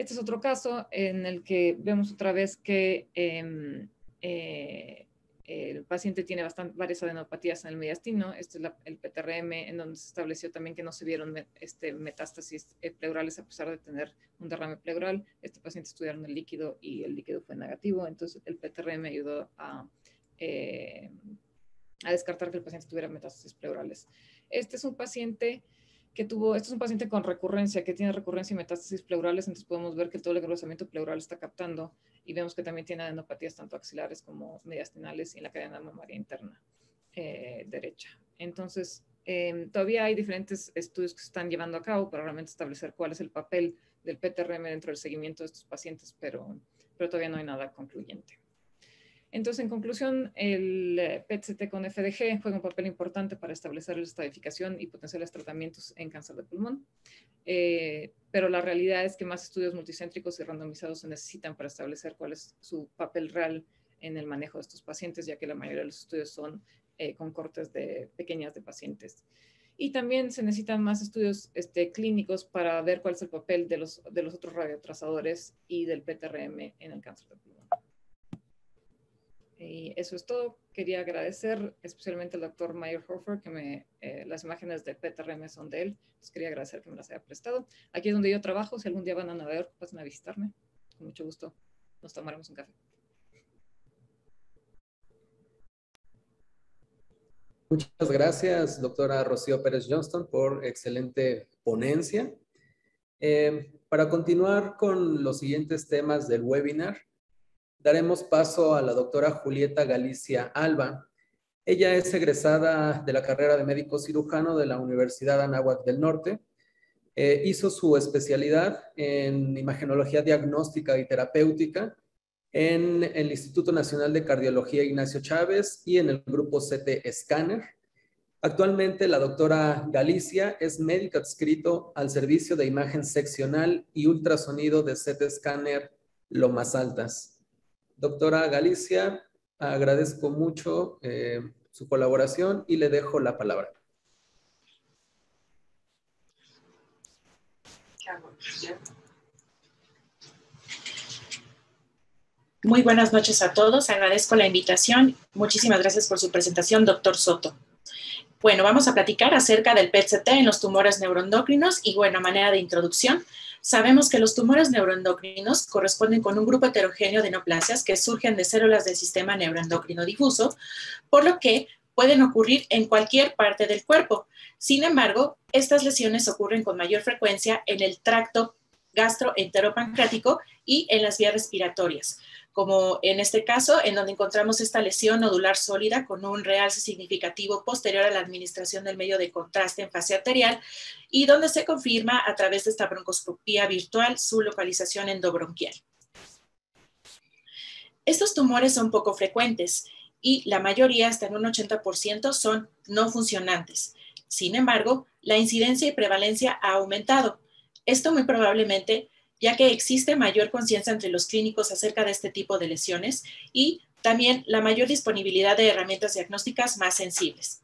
Este es otro caso en el que vemos otra vez que el paciente tiene varias adenopatías en el mediastino. Este es el PTRM, en donde se estableció también que no se vieron metástasis pleurales a pesar de tener un derrame pleural. Este paciente estudiaron el líquido y el líquido fue negativo. Entonces, el PTRM ayudó a descartar que el paciente tuviera metástasis pleurales. Este es un paciente con recurrencia, que tiene recurrencia y metástasis pleurales. Entonces podemos ver que todo el engrosamiento pleural está captando y vemos que también tiene adenopatías tanto axilares como mediastinales y en la cadena mamaria interna derecha. Entonces todavía hay diferentes estudios que se están llevando a cabo para realmente establecer cuál es el papel del PTRM dentro del seguimiento de estos pacientes, pero todavía no hay nada concluyente. Entonces, en conclusión, el PET-CT con FDG juega un papel importante para establecer la estadificación y potenciales tratamientos en cáncer de pulmón, pero la realidad es que más estudios multicéntricos y randomizados se necesitan para establecer cuál es su papel real en el manejo de estos pacientes, ya que la mayoría de los estudios son con cortes pequeñas de pacientes. Y también se necesitan más estudios clínicos para ver cuál es el papel de los otros radiotrazadores y del PTRM en el cáncer de pulmón. Y eso es todo. Quería agradecer especialmente al doctor Meyerhofer, que las imágenes de PET-RM son de él. Entonces quería agradecer que me las haya prestado. Aquí es donde yo trabajo. Si algún día van a Nueva York, pasen a visitarme. Con mucho gusto. Nos tomaremos un café. Muchas gracias, doctora Rocío Pérez Johnston, por excelente ponencia. Para continuar con los siguientes temas del webinar, daremos paso a la doctora Julieta Galicia Alba. Ella es egresada de la carrera de médico cirujano de la Universidad Anáhuac del Norte. Hizo su especialidad en imagenología diagnóstica y terapéutica en el Instituto Nacional de Cardiología Ignacio Chávez y en el grupo CT Scanner. Actualmente la doctora Galicia es médico adscrito al servicio de imagen seccional y ultrasonido de CT Scanner Lomas Altas. Doctora Galicia, agradezco mucho su colaboración y le dejo la palabra. Muy buenas noches a todos. Agradezco la invitación. Muchísimas gracias por su presentación, doctor Soto. Bueno, vamos a platicar acerca del PET-CT en los tumores neuroendocrinos y, bueno, manera de introducción. Sabemos que los tumores neuroendocrinos corresponden con un grupo heterogéneo de neoplasias que surgen de células del sistema neuroendocrino difuso, por lo que pueden ocurrir en cualquier parte del cuerpo. Sin embargo, estas lesiones ocurren con mayor frecuencia en el tracto gastroenteropancreático y en las vías respiratorias, como en este caso, en donde encontramos esta lesión nodular sólida con un realce significativo posterior a la administración del medio de contraste en fase arterial y donde se confirma a través de esta broncoscopía virtual su localización endobronquial. Estos tumores son poco frecuentes y la mayoría, hasta en un 80%, son no funcionantes. Sin embargo, la incidencia y prevalencia ha aumentado. Esto muy probablemente ya que existe mayor conciencia entre los clínicos acerca de este tipo de lesiones y también la mayor disponibilidad de herramientas diagnósticas más sensibles.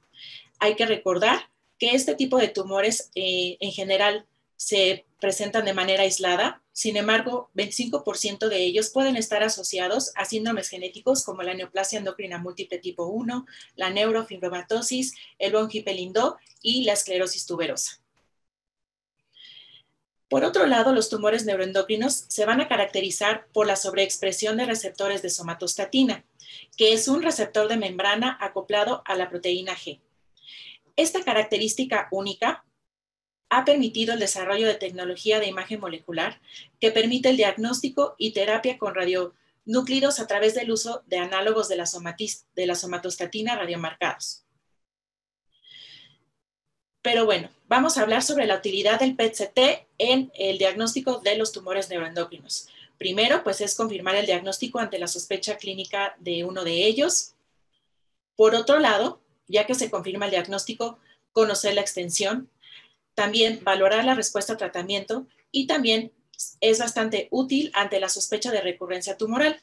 Hay que recordar que este tipo de tumores en general se presentan de manera aislada, sin embargo, 25% de ellos pueden estar asociados a síndromes genéticos como la neoplasia endocrina múltiple tipo 1, la neurofibromatosis, el von Hippel-Lindau y la esclerosis tuberosa. Por otro lado, los tumores neuroendocrinos se van a caracterizar por la sobreexpresión de receptores de somatostatina, que es un receptor de membrana acoplado a la proteína G. Esta característica única ha permitido el desarrollo de tecnología de imagen molecular que permite el diagnóstico y terapia con radionúclidos a través del uso de análogos de la somatostatina radiomarcados. Pero bueno, vamos a hablar sobre la utilidad del PET-CT en el diagnóstico de los tumores neuroendocrinos. Primero, pues es confirmar el diagnóstico ante la sospecha clínica de uno de ellos. Por otro lado, ya que se confirma el diagnóstico, conocer la extensión, también valorar la respuesta a tratamiento y también es bastante útil ante la sospecha de recurrencia tumoral.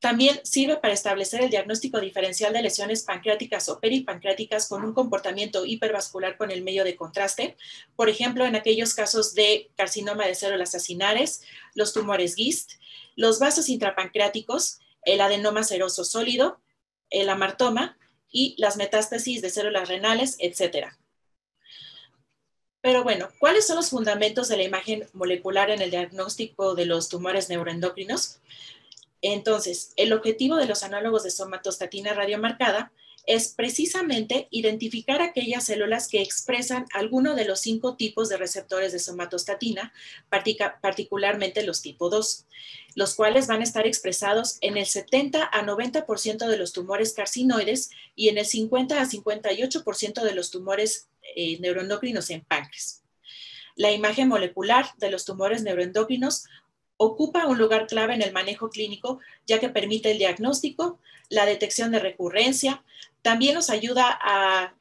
También sirve para establecer el diagnóstico diferencial de lesiones pancreáticas o peripancreáticas con un comportamiento hipervascular con el medio de contraste. Por ejemplo, en aquellos casos de carcinoma de células acinares, los tumores GIST, los vasos intrapancreáticos, el adenoma seroso sólido, el amartoma y las metástasis de células renales, etc. Pero bueno, ¿cuáles son los fundamentos de la imagen molecular en el diagnóstico de los tumores neuroendocrinos? Entonces, el objetivo de los análogos de somatostatina radiomarcada es precisamente identificar aquellas células que expresan alguno de los 5 tipos de receptores de somatostatina, particularmente los tipo 2, los cuales van a estar expresados en el 70 a 90% de los tumores carcinoides y en el 50 a 58% de los tumores neuroendocrinos en páncreas. La imagen molecular de los tumores neuroendocrinos ocupa un lugar clave en el manejo clínico, ya que permite el diagnóstico, la detección de recurrencia, también nos ayuda a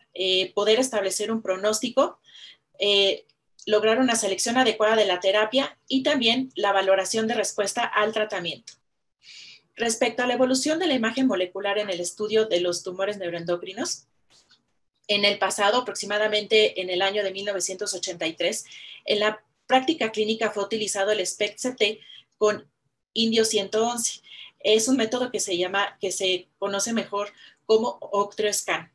poder establecer un pronóstico, lograr una selección adecuada de la terapia y también la valoración de respuesta al tratamiento. Respecto a la evolución de la imagen molecular en el estudio de los tumores neuroendocrinos, en el pasado, aproximadamente en el año de 1983, en la práctica clínica fue utilizado el PET-CT con indio 111. Es un método que se conoce mejor como Octreoscan.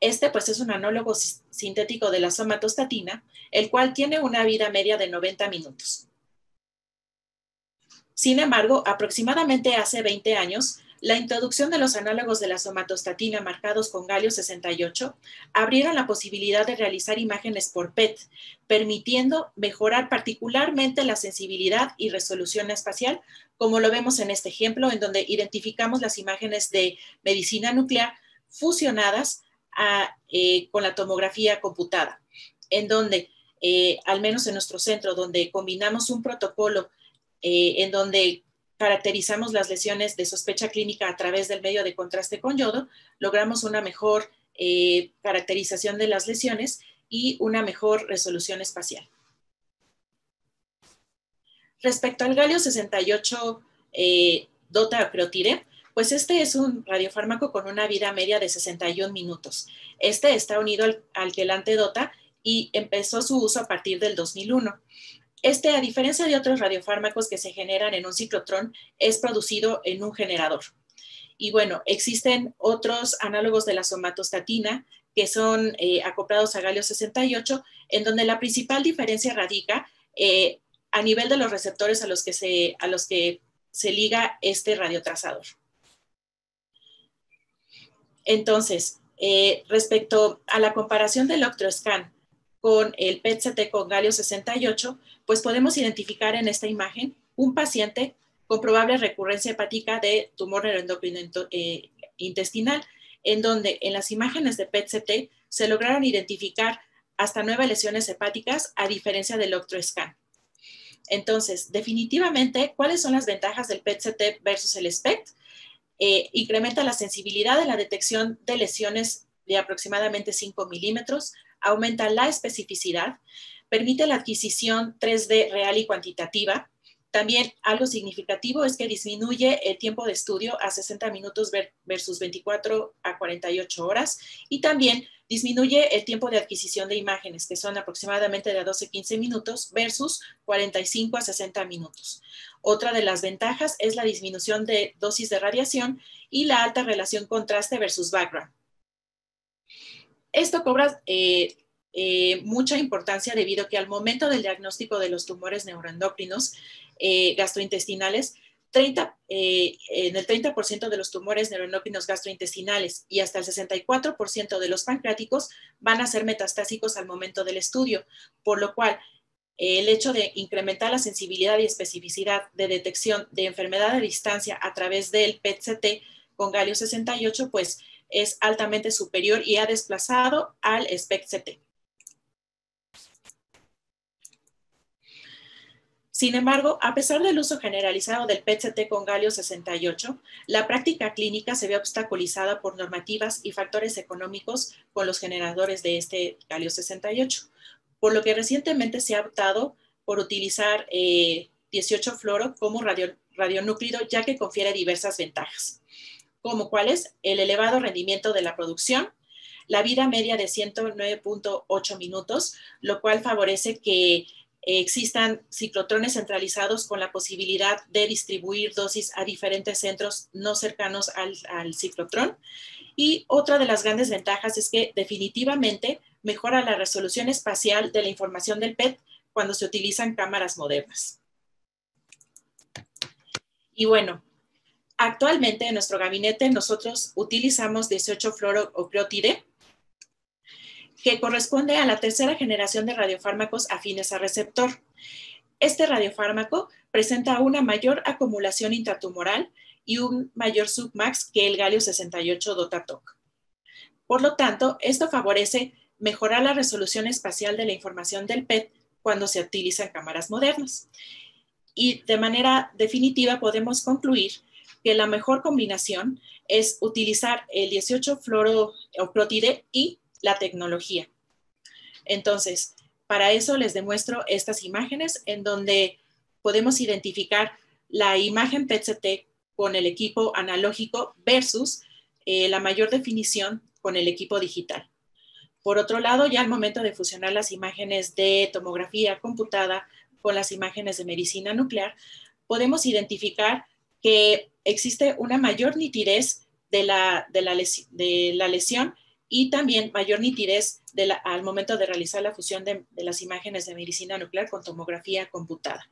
Este pues es un análogo sintético de la somatostatina, el cual tiene una vida media de 90 minutos. Sin embargo, aproximadamente hace 20 años, la introducción de los análogos de la somatostatina marcados con galio 68 abrieron la posibilidad de realizar imágenes por PET, permitiendo mejorar particularmente la sensibilidad y resolución espacial, como lo vemos en este ejemplo, en donde identificamos las imágenes de medicina nuclear fusionadas con la tomografía computada, en donde, al menos en nuestro centro, donde combinamos un protocolo en donde caracterizamos las lesiones de sospecha clínica a través del medio de contraste con yodo, logramos una mejor caracterización de las lesiones y una mejor resolución espacial. Respecto al galio 68 DOTA-TATE, pues este es un radiofármaco con una vida media de 61 minutos. Este está unido al quelante DOTA y empezó su uso a partir del 2001. Este, a diferencia de otros radiofármacos que se generan en un ciclotrón, es producido en un generador. Y bueno, existen otros análogos de la somatostatina que son acoplados a galio 68, en donde la principal diferencia radica a nivel de los receptores a los que se liga este radiotrazador. Entonces, respecto a la comparación del Octreoscan con el PET-CT con galio 68, pues podemos identificar en esta imagen un paciente con probable recurrencia hepática de tumor neuroendocrino intestinal, en donde en las imágenes de PET-CT se lograron identificar hasta 9 lesiones hepáticas, a diferencia del Octreoscan. Entonces, definitivamente, ¿cuáles son las ventajas del PET-CT versus el SPECT? Incrementa la sensibilidad de la detección de lesiones de aproximadamente 5 milímetros, aumenta la especificidad, permite la adquisición 3D real y cuantitativa. También algo significativo es que disminuye el tiempo de estudio a 60 minutos versus 24 a 48 horas y también disminuye el tiempo de adquisición de imágenes, que son aproximadamente de 12 a 15 minutos versus 45 a 60 minutos. Otra de las ventajas es la disminución de dosis de radiación y la alta relación contraste versus background. Esto cobra mucha importancia debido a que al momento del diagnóstico de los tumores neuroendocrinos gastrointestinales, en el 30% de los tumores neuroendocrinos gastrointestinales y hasta el 64% de los pancreáticos van a ser metastásicos al momento del estudio, por lo cual el hecho de incrementar la sensibilidad y especificidad de detección de enfermedad a distancia a través del PET-CT con galio 68, pues es altamente superior y ha desplazado al SPECT-CT. Sin embargo, a pesar del uso generalizado del PET-CT con galio 68, la práctica clínica se ve obstaculizada por normativas y factores económicos con los generadores de este galio 68, por lo que recientemente se ha optado por utilizar 18-fluoro como radionúclido, ya que confiere diversas ventajas, como cuáles: el elevado rendimiento de la producción, la vida media de 109.8 minutos, lo cual favorece que existan ciclotrones centralizados con la posibilidad de distribuir dosis a diferentes centros no cercanos al ciclotrón. Y otra de las grandes ventajas es que definitivamente mejora la resolución espacial de la información del PET cuando se utilizan cámaras modernas. Y bueno, actualmente en nuestro gabinete nosotros utilizamos 18-fluorocreotide, que corresponde a la tercera generación de radiofármacos afines al receptor. Este radiofármaco presenta una mayor acumulación intratumoral y un mayor submax que el galio 68 DOTA-TATE. Por lo tanto, esto favorece mejorar la resolución espacial de la información del PET cuando se utilizan cámaras modernas. Y de manera definitiva podemos concluir que la mejor combinación es utilizar el 18-fluorocreotide y la tecnología. Entonces, para eso les demuestro estas imágenes en donde podemos identificar la imagen PET-CT con el equipo analógico versus la mayor definición con el equipo digital. Por otro lado, ya al momento de fusionar las imágenes de tomografía computada con las imágenes de medicina nuclear, podemos identificar que existe una mayor nitidez de la lesión y también mayor nitidez al momento de realizar la fusión de las imágenes de medicina nuclear con tomografía computada.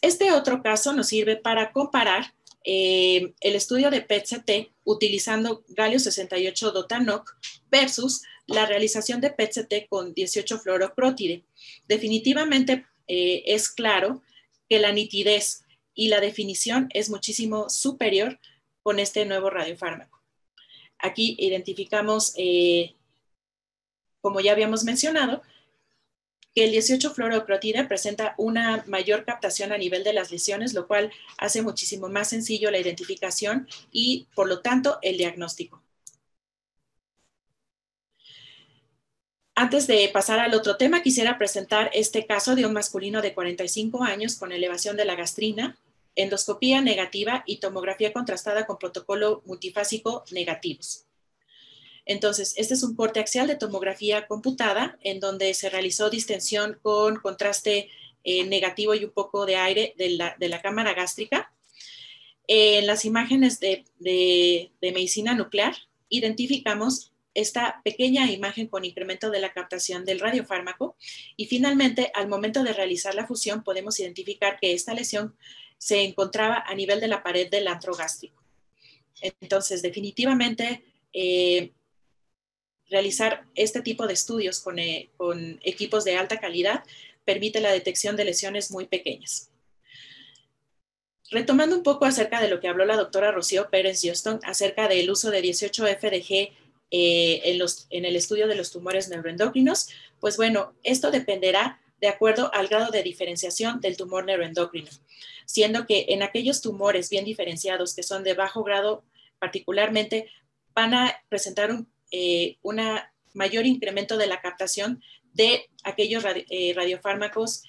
Este otro caso nos sirve para comparar el estudio de PET-CT utilizando galio 68 DOTA-NOC versus la realización de PET-CT con 18-fluorocreotide. Definitivamente es claro que la nitidez y la definición es muchísimo superior con este nuevo radiofármaco. Aquí identificamos, como ya habíamos mencionado, que el 18-fluorocreotide presenta una mayor captación a nivel de las lesiones, lo cual hace muchísimo más sencillo la identificación y, por lo tanto, el diagnóstico. Antes de pasar al otro tema, quisiera presentar este caso de un masculino de 45 años con elevación de la gastrina, endoscopía negativa y tomografía contrastada con protocolo multifásico negativos. Entonces, este es un corte axial de tomografía computada en donde se realizó distensión con contraste negativo y un poco de aire de la cámara gástrica. En las imágenes de medicina nuclear identificamos esta pequeña imagen con incremento de la captación del radiofármaco y finalmente al momento de realizar la fusión podemos identificar que esta lesión se encontraba a nivel de la pared del antro gástrico. Entonces, definitivamente, realizar este tipo de estudios con equipos de alta calidad permite la detección de lesiones muy pequeñas. Retomando un poco acerca de lo que habló la doctora Rocío Pérez Johnston acerca del uso de 18-FDG en el estudio de los tumores neuroendocrinos, pues bueno, esto dependerá de acuerdo al grado de diferenciación del tumor neuroendocrino, siendo que en aquellos tumores bien diferenciados que son de bajo grado particularmente, van a presentar un mayor incremento de la captación de aquellos radiofármacos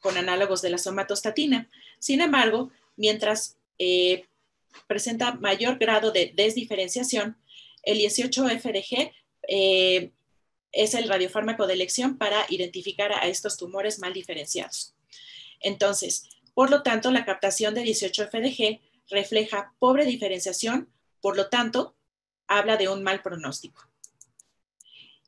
con análogos de la somatostatina. Sin embargo, mientras presenta mayor grado de desdiferenciación, el 18-FDG es el radiofármaco de elección para identificar a estos tumores mal diferenciados. Entonces, por lo tanto, la captación de 18-FDG refleja pobre diferenciación, por lo tanto, habla de un mal pronóstico.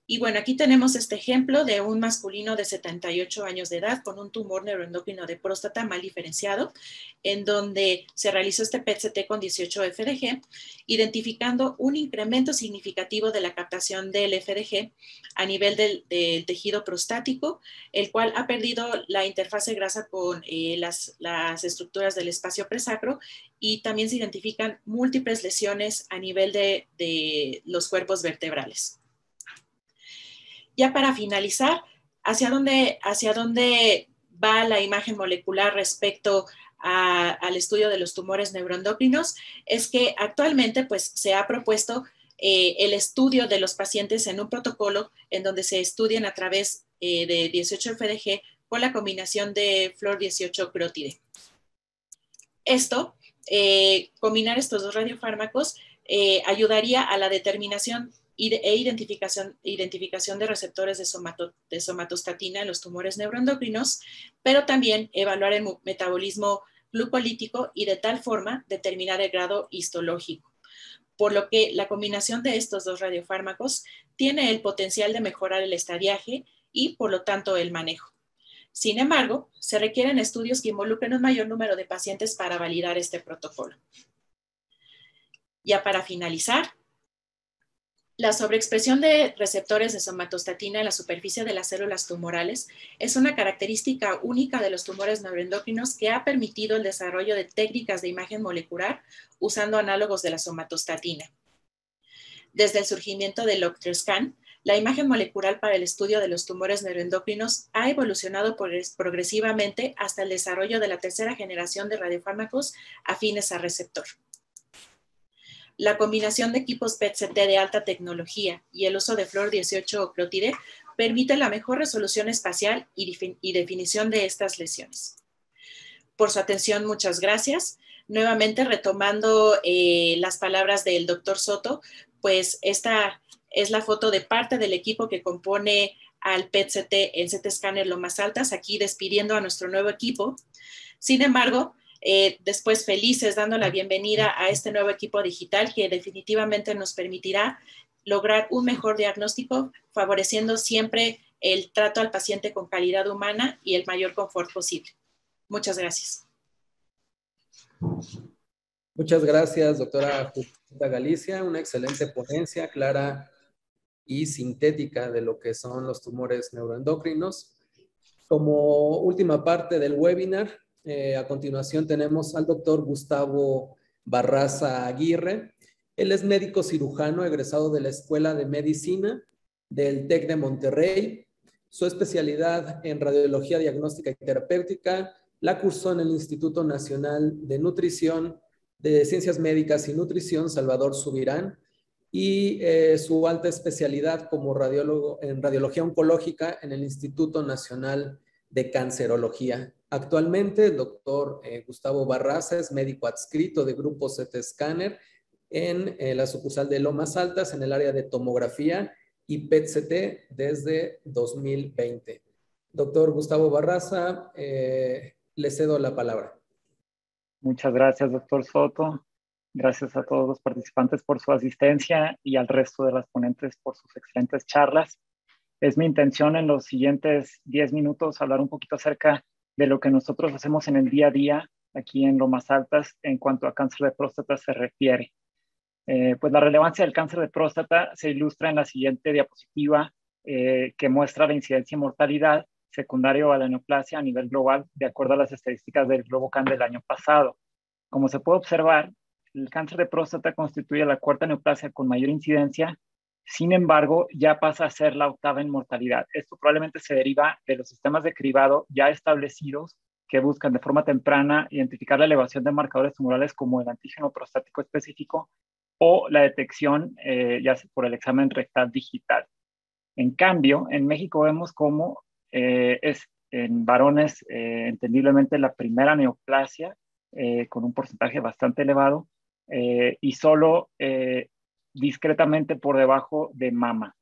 Y bueno, aquí tenemos este ejemplo de un masculino de 78 años de edad con un tumor neuroendocrino de próstata mal diferenciado, en donde se realizó este PET-CT con 18-FDG, identificando un incremento significativo de la captación del FDG a nivel del tejido prostático, el cual ha perdido la interfase grasa con las estructuras del espacio presacro y también se identifican múltiples lesiones a nivel de los cuerpos vertebrales. Ya para finalizar, ¿hacia dónde va la imagen molecular respecto al estudio de los tumores neuroendocrinos? Es que actualmente pues, se ha propuesto el estudio de los pacientes en un protocolo en donde se estudien a través de 18-FDG con la combinación de fluor 18-crotide. Esto, combinar estos dos radiofármacos ayudaría a la determinación e identificación de receptores de somatostatina en los tumores neuroendocrinos, pero también evaluar el metabolismo glucolítico y de tal forma determinar el grado histológico. Por lo que la combinación de estos dos radiofármacos tiene el potencial de mejorar el estadiaje y, por lo tanto, el manejo. Sin embargo, se requieren estudios que involucren un mayor número de pacientes para validar este protocolo. Ya para finalizar, la sobreexpresión de receptores de somatostatina en la superficie de las células tumorales es una característica única de los tumores neuroendocrinos que ha permitido el desarrollo de técnicas de imagen molecular usando análogos de la somatostatina. Desde el surgimiento del Octreoscan, la imagen molecular para el estudio de los tumores neuroendocrinos ha evolucionado progresivamente hasta el desarrollo de la tercera generación de radiofármacos afines al receptor. La combinación de equipos PET-CT de alta tecnología y el uso de fluor 18-crotide permite la mejor resolución espacial y definición de estas lesiones. Por su atención, muchas gracias. Nuevamente, retomando las palabras del doctor Soto, pues esta es la foto de parte del equipo que compone al PET-CT en CT Scanner Lomas Altas, aquí despidiendo a nuestro nuevo equipo. Sin embargo, después felices dando la bienvenida a este nuevo equipo digital que definitivamente nos permitirá lograr un mejor diagnóstico, favoreciendo siempre el trato al paciente con calidad humana y el mayor confort posible. Muchas gracias. Muchas gracias, doctora Julieta Galicia. Una excelente ponencia, clara y sintética de lo que son los tumores neuroendocrinos. Como última parte del webinar, a continuación tenemos al doctor Gustavo Barraza Aguirre. Él es médico cirujano egresado de la Escuela de Medicina del TEC de Monterrey. Su especialidad en radiología diagnóstica y terapéutica la cursó en el Instituto Nacional de Nutrición, de Ciencias Médicas y Nutrición Salvador Subirán, y su alta especialidad como radiólogo en radiología oncológica en el Instituto Nacional de Cancerología. Actualmente, el doctor Gustavo Barraza es médico adscrito de Grupo CT Scanner en la sucursal de Lomas Altas en el área de tomografía y PET-CT desde 2020. Doctor Gustavo Barraza, le cedo la palabra. Muchas gracias, doctor Soto. Gracias a todos los participantes por su asistencia y al resto de las ponentes por sus excelentes charlas. Es mi intención en los siguientes 10 minutos hablar un poquito acerca de lo que nosotros hacemos en el día a día aquí en Lomas Altas en cuanto a cáncer de próstata se refiere. Pues la relevancia del cáncer de próstata se ilustra en la siguiente diapositiva que muestra la incidencia y mortalidad secundaria a la neoplasia a nivel global de acuerdo a las estadísticas del GloboCan del año pasado. Como se puede observar, el cáncer de próstata constituye la cuarta neoplasia con mayor incidencia. Sin embargo, ya pasa a ser la octava en mortalidad. Esto probablemente se deriva de los sistemas de cribado ya establecidos que buscan de forma temprana identificar la elevación de marcadores tumorales como el antígeno prostático específico o la detección ya sea por el examen rectal digital. En cambio, en México vemos cómo es en varones entendiblemente la primera neoplasia con un porcentaje bastante elevado y solo discretamente por debajo de mama.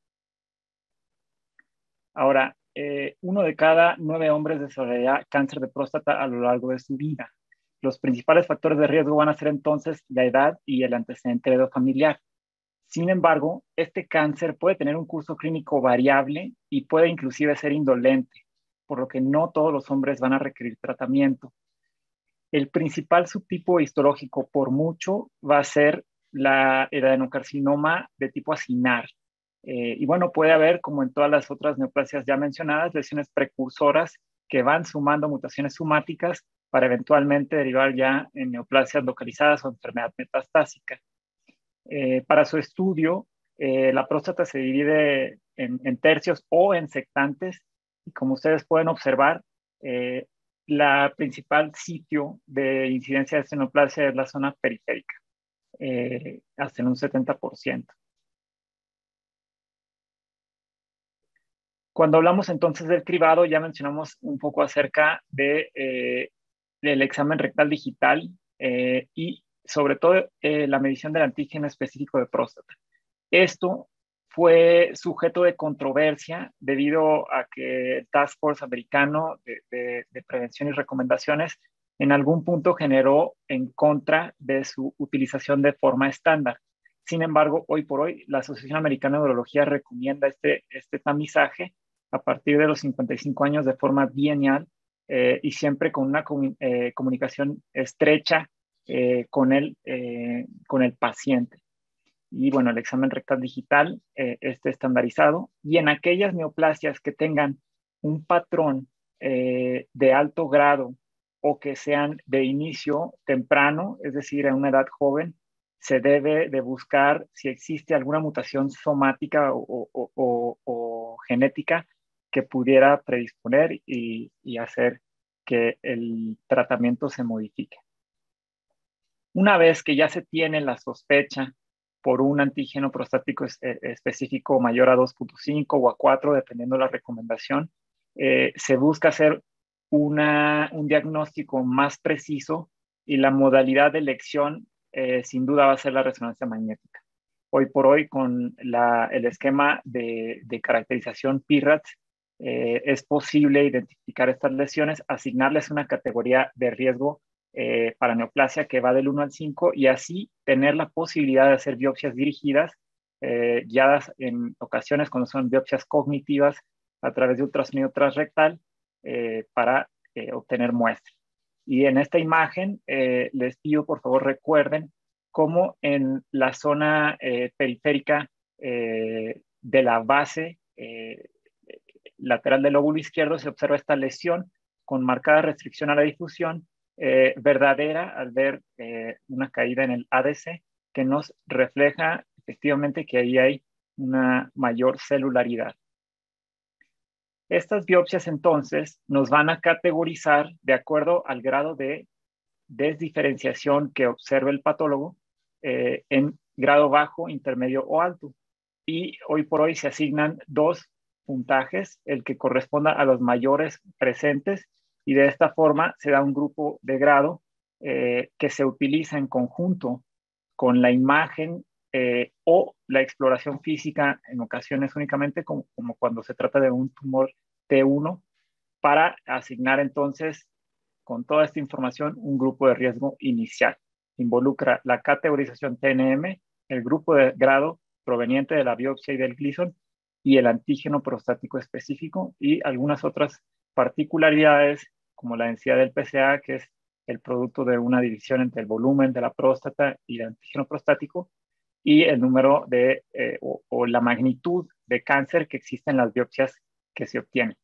Ahora, 1 de cada 9 hombres desarrollará cáncer de próstata a lo largo de su vida. Los principales factores de riesgo van a ser entonces la edad y el antecedente familiar. Sin embargo, este cáncer puede tener un curso clínico variable y puede inclusive ser indolente, por lo que no todos los hombres van a requerir tratamiento. El principal subtipo histológico por mucho va a ser el adenocarcinoma de tipo acinar. Y bueno, puede haber, como en todas las otras neoplasias ya mencionadas, lesiones precursoras que van sumando mutaciones somáticas para eventualmente derivar ya en neoplasias localizadas o enfermedad metastásica. Para su estudio, la próstata se divide en tercios o en sectantes, y como ustedes pueden observar, la principal sitio de incidencia de esta neoplasia es la zona periférica. Hasta en un 70%. Cuando hablamos entonces del cribado, ya mencionamos un poco acerca de, del examen rectal digital y sobre todo la medición del antígeno específico de próstata. Esto fue sujeto de controversia debido a que el Task Force americano de prevención y recomendaciones en algún punto generó en contra de su utilización de forma estándar. Sin embargo, hoy por hoy, la Asociación Americana de Urología recomienda este tamizaje a partir de los 55 años de forma bienal y siempre con una comunicación estrecha con el paciente. Y bueno, el examen rectal digital esté estandarizado. Y en aquellas neoplasias que tengan un patrón de alto grado o que sean de inicio temprano, es decir, a una edad joven, se debe de buscar si existe alguna mutación somática o genética que pudiera predisponer y hacer que el tratamiento se modifique. Una vez que ya se tiene la sospecha por un antígeno prostático específico mayor a 2.5 o a 4, dependiendo de la recomendación, se busca hacer un diagnóstico más preciso y la modalidad de elección sin duda va a ser la resonancia magnética. Hoy por hoy, con el esquema de caracterización PIRAT, es posible identificar estas lesiones, asignarles una categoría de riesgo para neoplasia que va del 1 al 5 y así tener la posibilidad de hacer biopsias dirigidas, guiadas en ocasiones cuando son biopsias cognitivas a través de ultrasonido transrectal para obtener muestras. Y en esta imagen les pido por favor recuerden cómo en la zona periférica de la base lateral del lóbulo izquierdo se observa esta lesión con marcada restricción a la difusión verdadera al ver una caída en el ADC que nos refleja efectivamente que ahí hay una mayor celularidad. Estas biopsias entonces nos van a categorizar de acuerdo al grado de desdiferenciación que observe el patólogo en grado bajo, intermedio o alto. Y hoy por hoy se asignan dos puntajes, el que corresponda a los mayores presentes y de esta forma se da un grupo de grado que se utiliza en conjunto con la imagen o la exploración física en ocasiones únicamente como cuando se trata de un tumor T1 para asignar entonces con toda esta información un grupo de riesgo inicial. Involucra la categorización TNM, el grupo de grado proveniente de la biopsia y del Gleason y el antígeno prostático específico y algunas otras particularidades como la densidad del PSA que es el producto de una división entre el volumen de la próstata y el antígeno prostático y el número de, o la magnitud de cáncer que existe en las biopsias que se obtienen.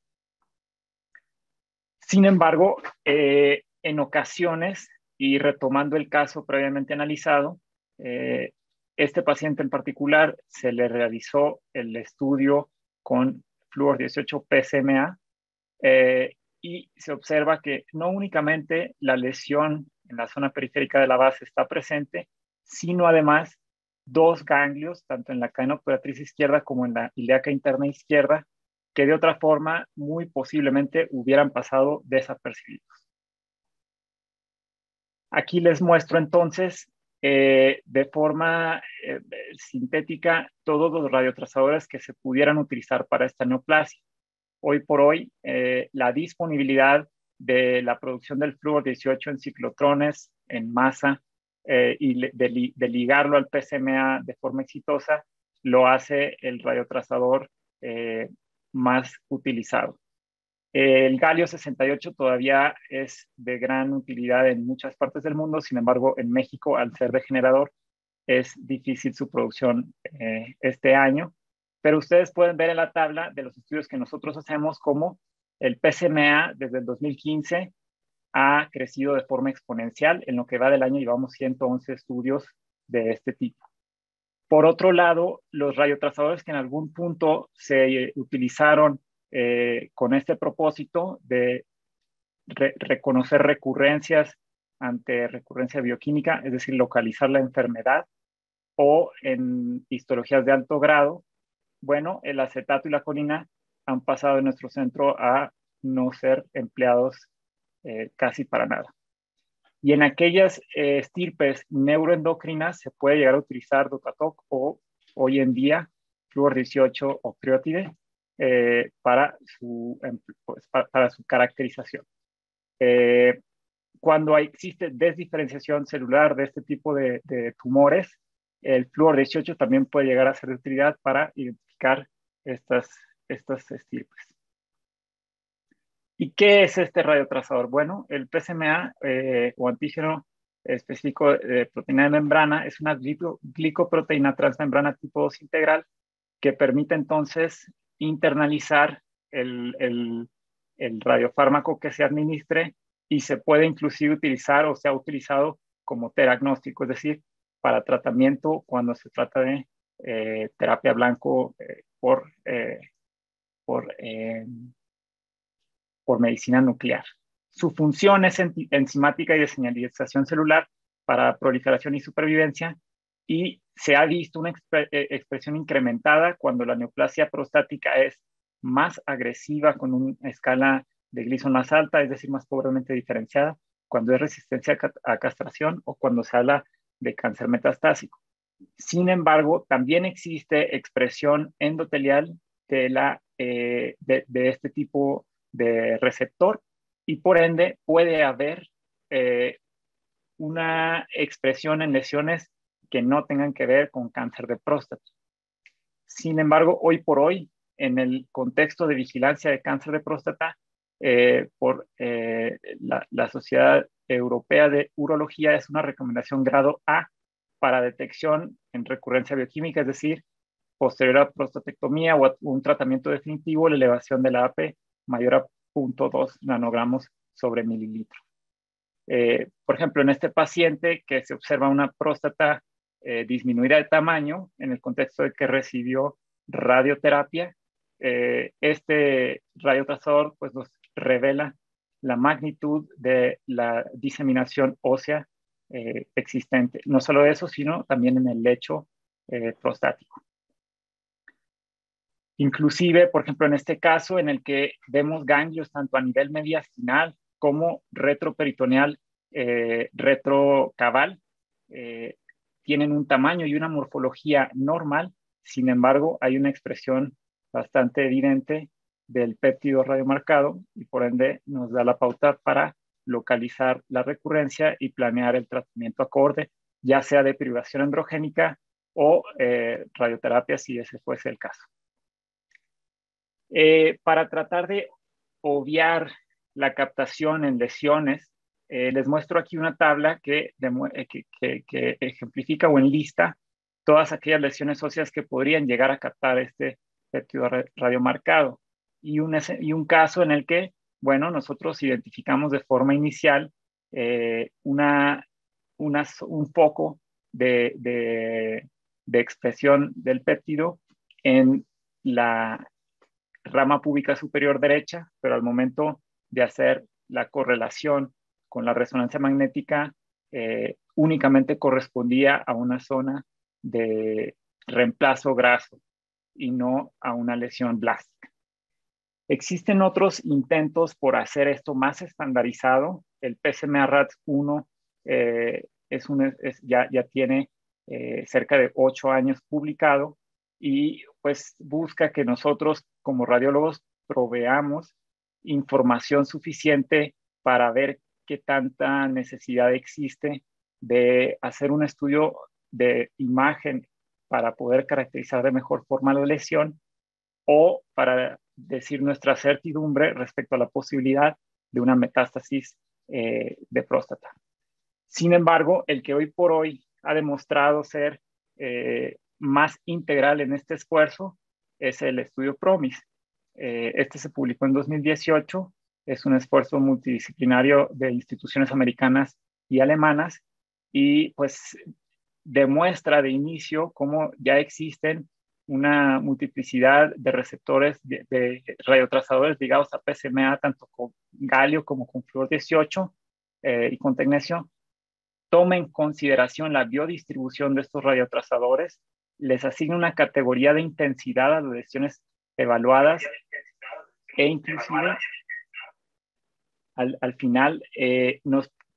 Sin embargo, en ocasiones, y retomando el caso previamente analizado, este paciente en particular se le realizó el estudio con flúor 18 PSMA y se observa que no únicamente la lesión en la zona periférica de la base está presente, sino además dos ganglios, tanto en la cadena obturatriz izquierda como en la ilíaca interna izquierda, que de otra forma muy posiblemente hubieran pasado desapercibidos. Aquí les muestro entonces de forma sintética todos los radiotrazadores que se pudieran utilizar para esta neoplasia. Hoy por hoy, la disponibilidad de la producción del flúor 18 en ciclotrones en masa y de ligarlo al PSMA de forma exitosa, lo hace el radiotrazador más utilizado. El galio 68 todavía es de gran utilidad en muchas partes del mundo, sin embargo, en México, al ser degenerador, es difícil su producción este año. Pero ustedes pueden ver en la tabla de los estudios que nosotros hacemos cómo el PSMA desde el 2015 ha crecido de forma exponencial. En lo que va del año llevamos 111 estudios de este tipo. Por otro lado, los radiotrazadores que en algún punto se utilizaron con este propósito de reconocer recurrencias ante recurrencia bioquímica, es decir, localizar la enfermedad o en histologías de alto grado, bueno, el acetato y la colina han pasado de nuestro centro a no ser empleados casi para nada. Y en aquellas estirpes neuroendocrinas se puede llegar a utilizar DOTA-TATE o hoy en día fluor 18 o creotide para su caracterización. Cuando existe desdiferenciación celular de este tipo de tumores, el fluor 18 también puede llegar a ser de utilidad para identificar estas estirpes. ¿Y qué es este radiotrazador? Bueno, el PSMA o antígeno específico de proteína de membrana es una glicoproteína transmembrana tipo 2 integral que permite entonces internalizar el radiofármaco que se administre y se puede inclusive utilizar o se ha utilizado como teragnóstico, es decir, para tratamiento cuando se trata de terapia blanco por medicina nuclear. Su función es enzimática y de señalización celular para proliferación y supervivencia, y se ha visto una expresión incrementada cuando la neoplasia prostática es más agresiva con una escala de Gleason más alta, es decir, más pobremente diferenciada, cuando es resistencia a castración o cuando se habla de cáncer metastásico. Sin embargo, también existe expresión endotelial de este tipo de receptor, y por ende puede haber una expresión en lesiones que no tengan que ver con cáncer de próstata. Sin embargo, hoy por hoy, en el contexto de vigilancia de cáncer de próstata, por la Sociedad Europea de Urología es una recomendación grado A para detección en recurrencia bioquímica, es decir, posterior a prostatectomía o a un tratamiento definitivo, la elevación de la AP mayor a 0.2 nanogramos sobre mililitro. Por ejemplo, en este paciente que se observa una próstata disminuida de tamaño en el contexto de que recibió radioterapia, este radiotrazador pues, nos revela la magnitud de la diseminación ósea existente. No solo eso, sino también en el lecho prostático. Inclusive, por ejemplo, en este caso en el que vemos ganglios tanto a nivel mediastinal como retroperitoneal, retrocabal, tienen un tamaño y una morfología normal, sin embargo, hay una expresión bastante evidente del péptido radiomarcado y por ende nos da la pauta para localizar la recurrencia y planear el tratamiento acorde, ya sea de privación androgénica o radioterapia, si ese fuese el caso. Para tratar de obviar la captación en lesiones, les muestro aquí una tabla que ejemplifica o enlista todas aquellas lesiones óseas que podrían llegar a captar este péptido radiomarcado. Y un caso en el que, bueno, nosotros identificamos de forma inicial un foco de expresión del péptido en la rama púbica superior derecha, pero al momento de hacer la correlación con la resonancia magnética, únicamente correspondía a una zona de reemplazo graso y no a una lesión blástica. Existen otros intentos por hacer esto más estandarizado. El PSMA-RATS1 ya tiene cerca de 8 años publicado, y pues busca que nosotros como radiólogos proveamos información suficiente para ver qué tanta necesidad existe de hacer un estudio de imagen para poder caracterizar de mejor forma la lesión o para decir nuestra certidumbre respecto a la posibilidad de una metástasis de próstata. Sin embargo, el que hoy por hoy ha demostrado ser más integral en este esfuerzo es el estudio PROMIS. Este se publicó en 2018, es un esfuerzo multidisciplinario de instituciones americanas y alemanas, y pues demuestra de inicio cómo ya existen una multiplicidad de receptores de radiotrazadores ligados a PSMA, tanto con galio como con fluor 18 y con tecnesio. Toma en consideración la biodistribución de estos radiotrazadores, les asigna una categoría de intensidad a las lesiones evaluadas e inclusive al final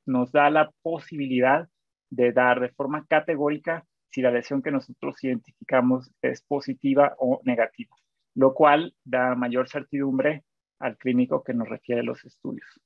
nos da la posibilidad de dar de forma categórica si la lesión que nosotros identificamos es positiva o negativa, lo cual da mayor certidumbre al clínico que nos refiere los estudios.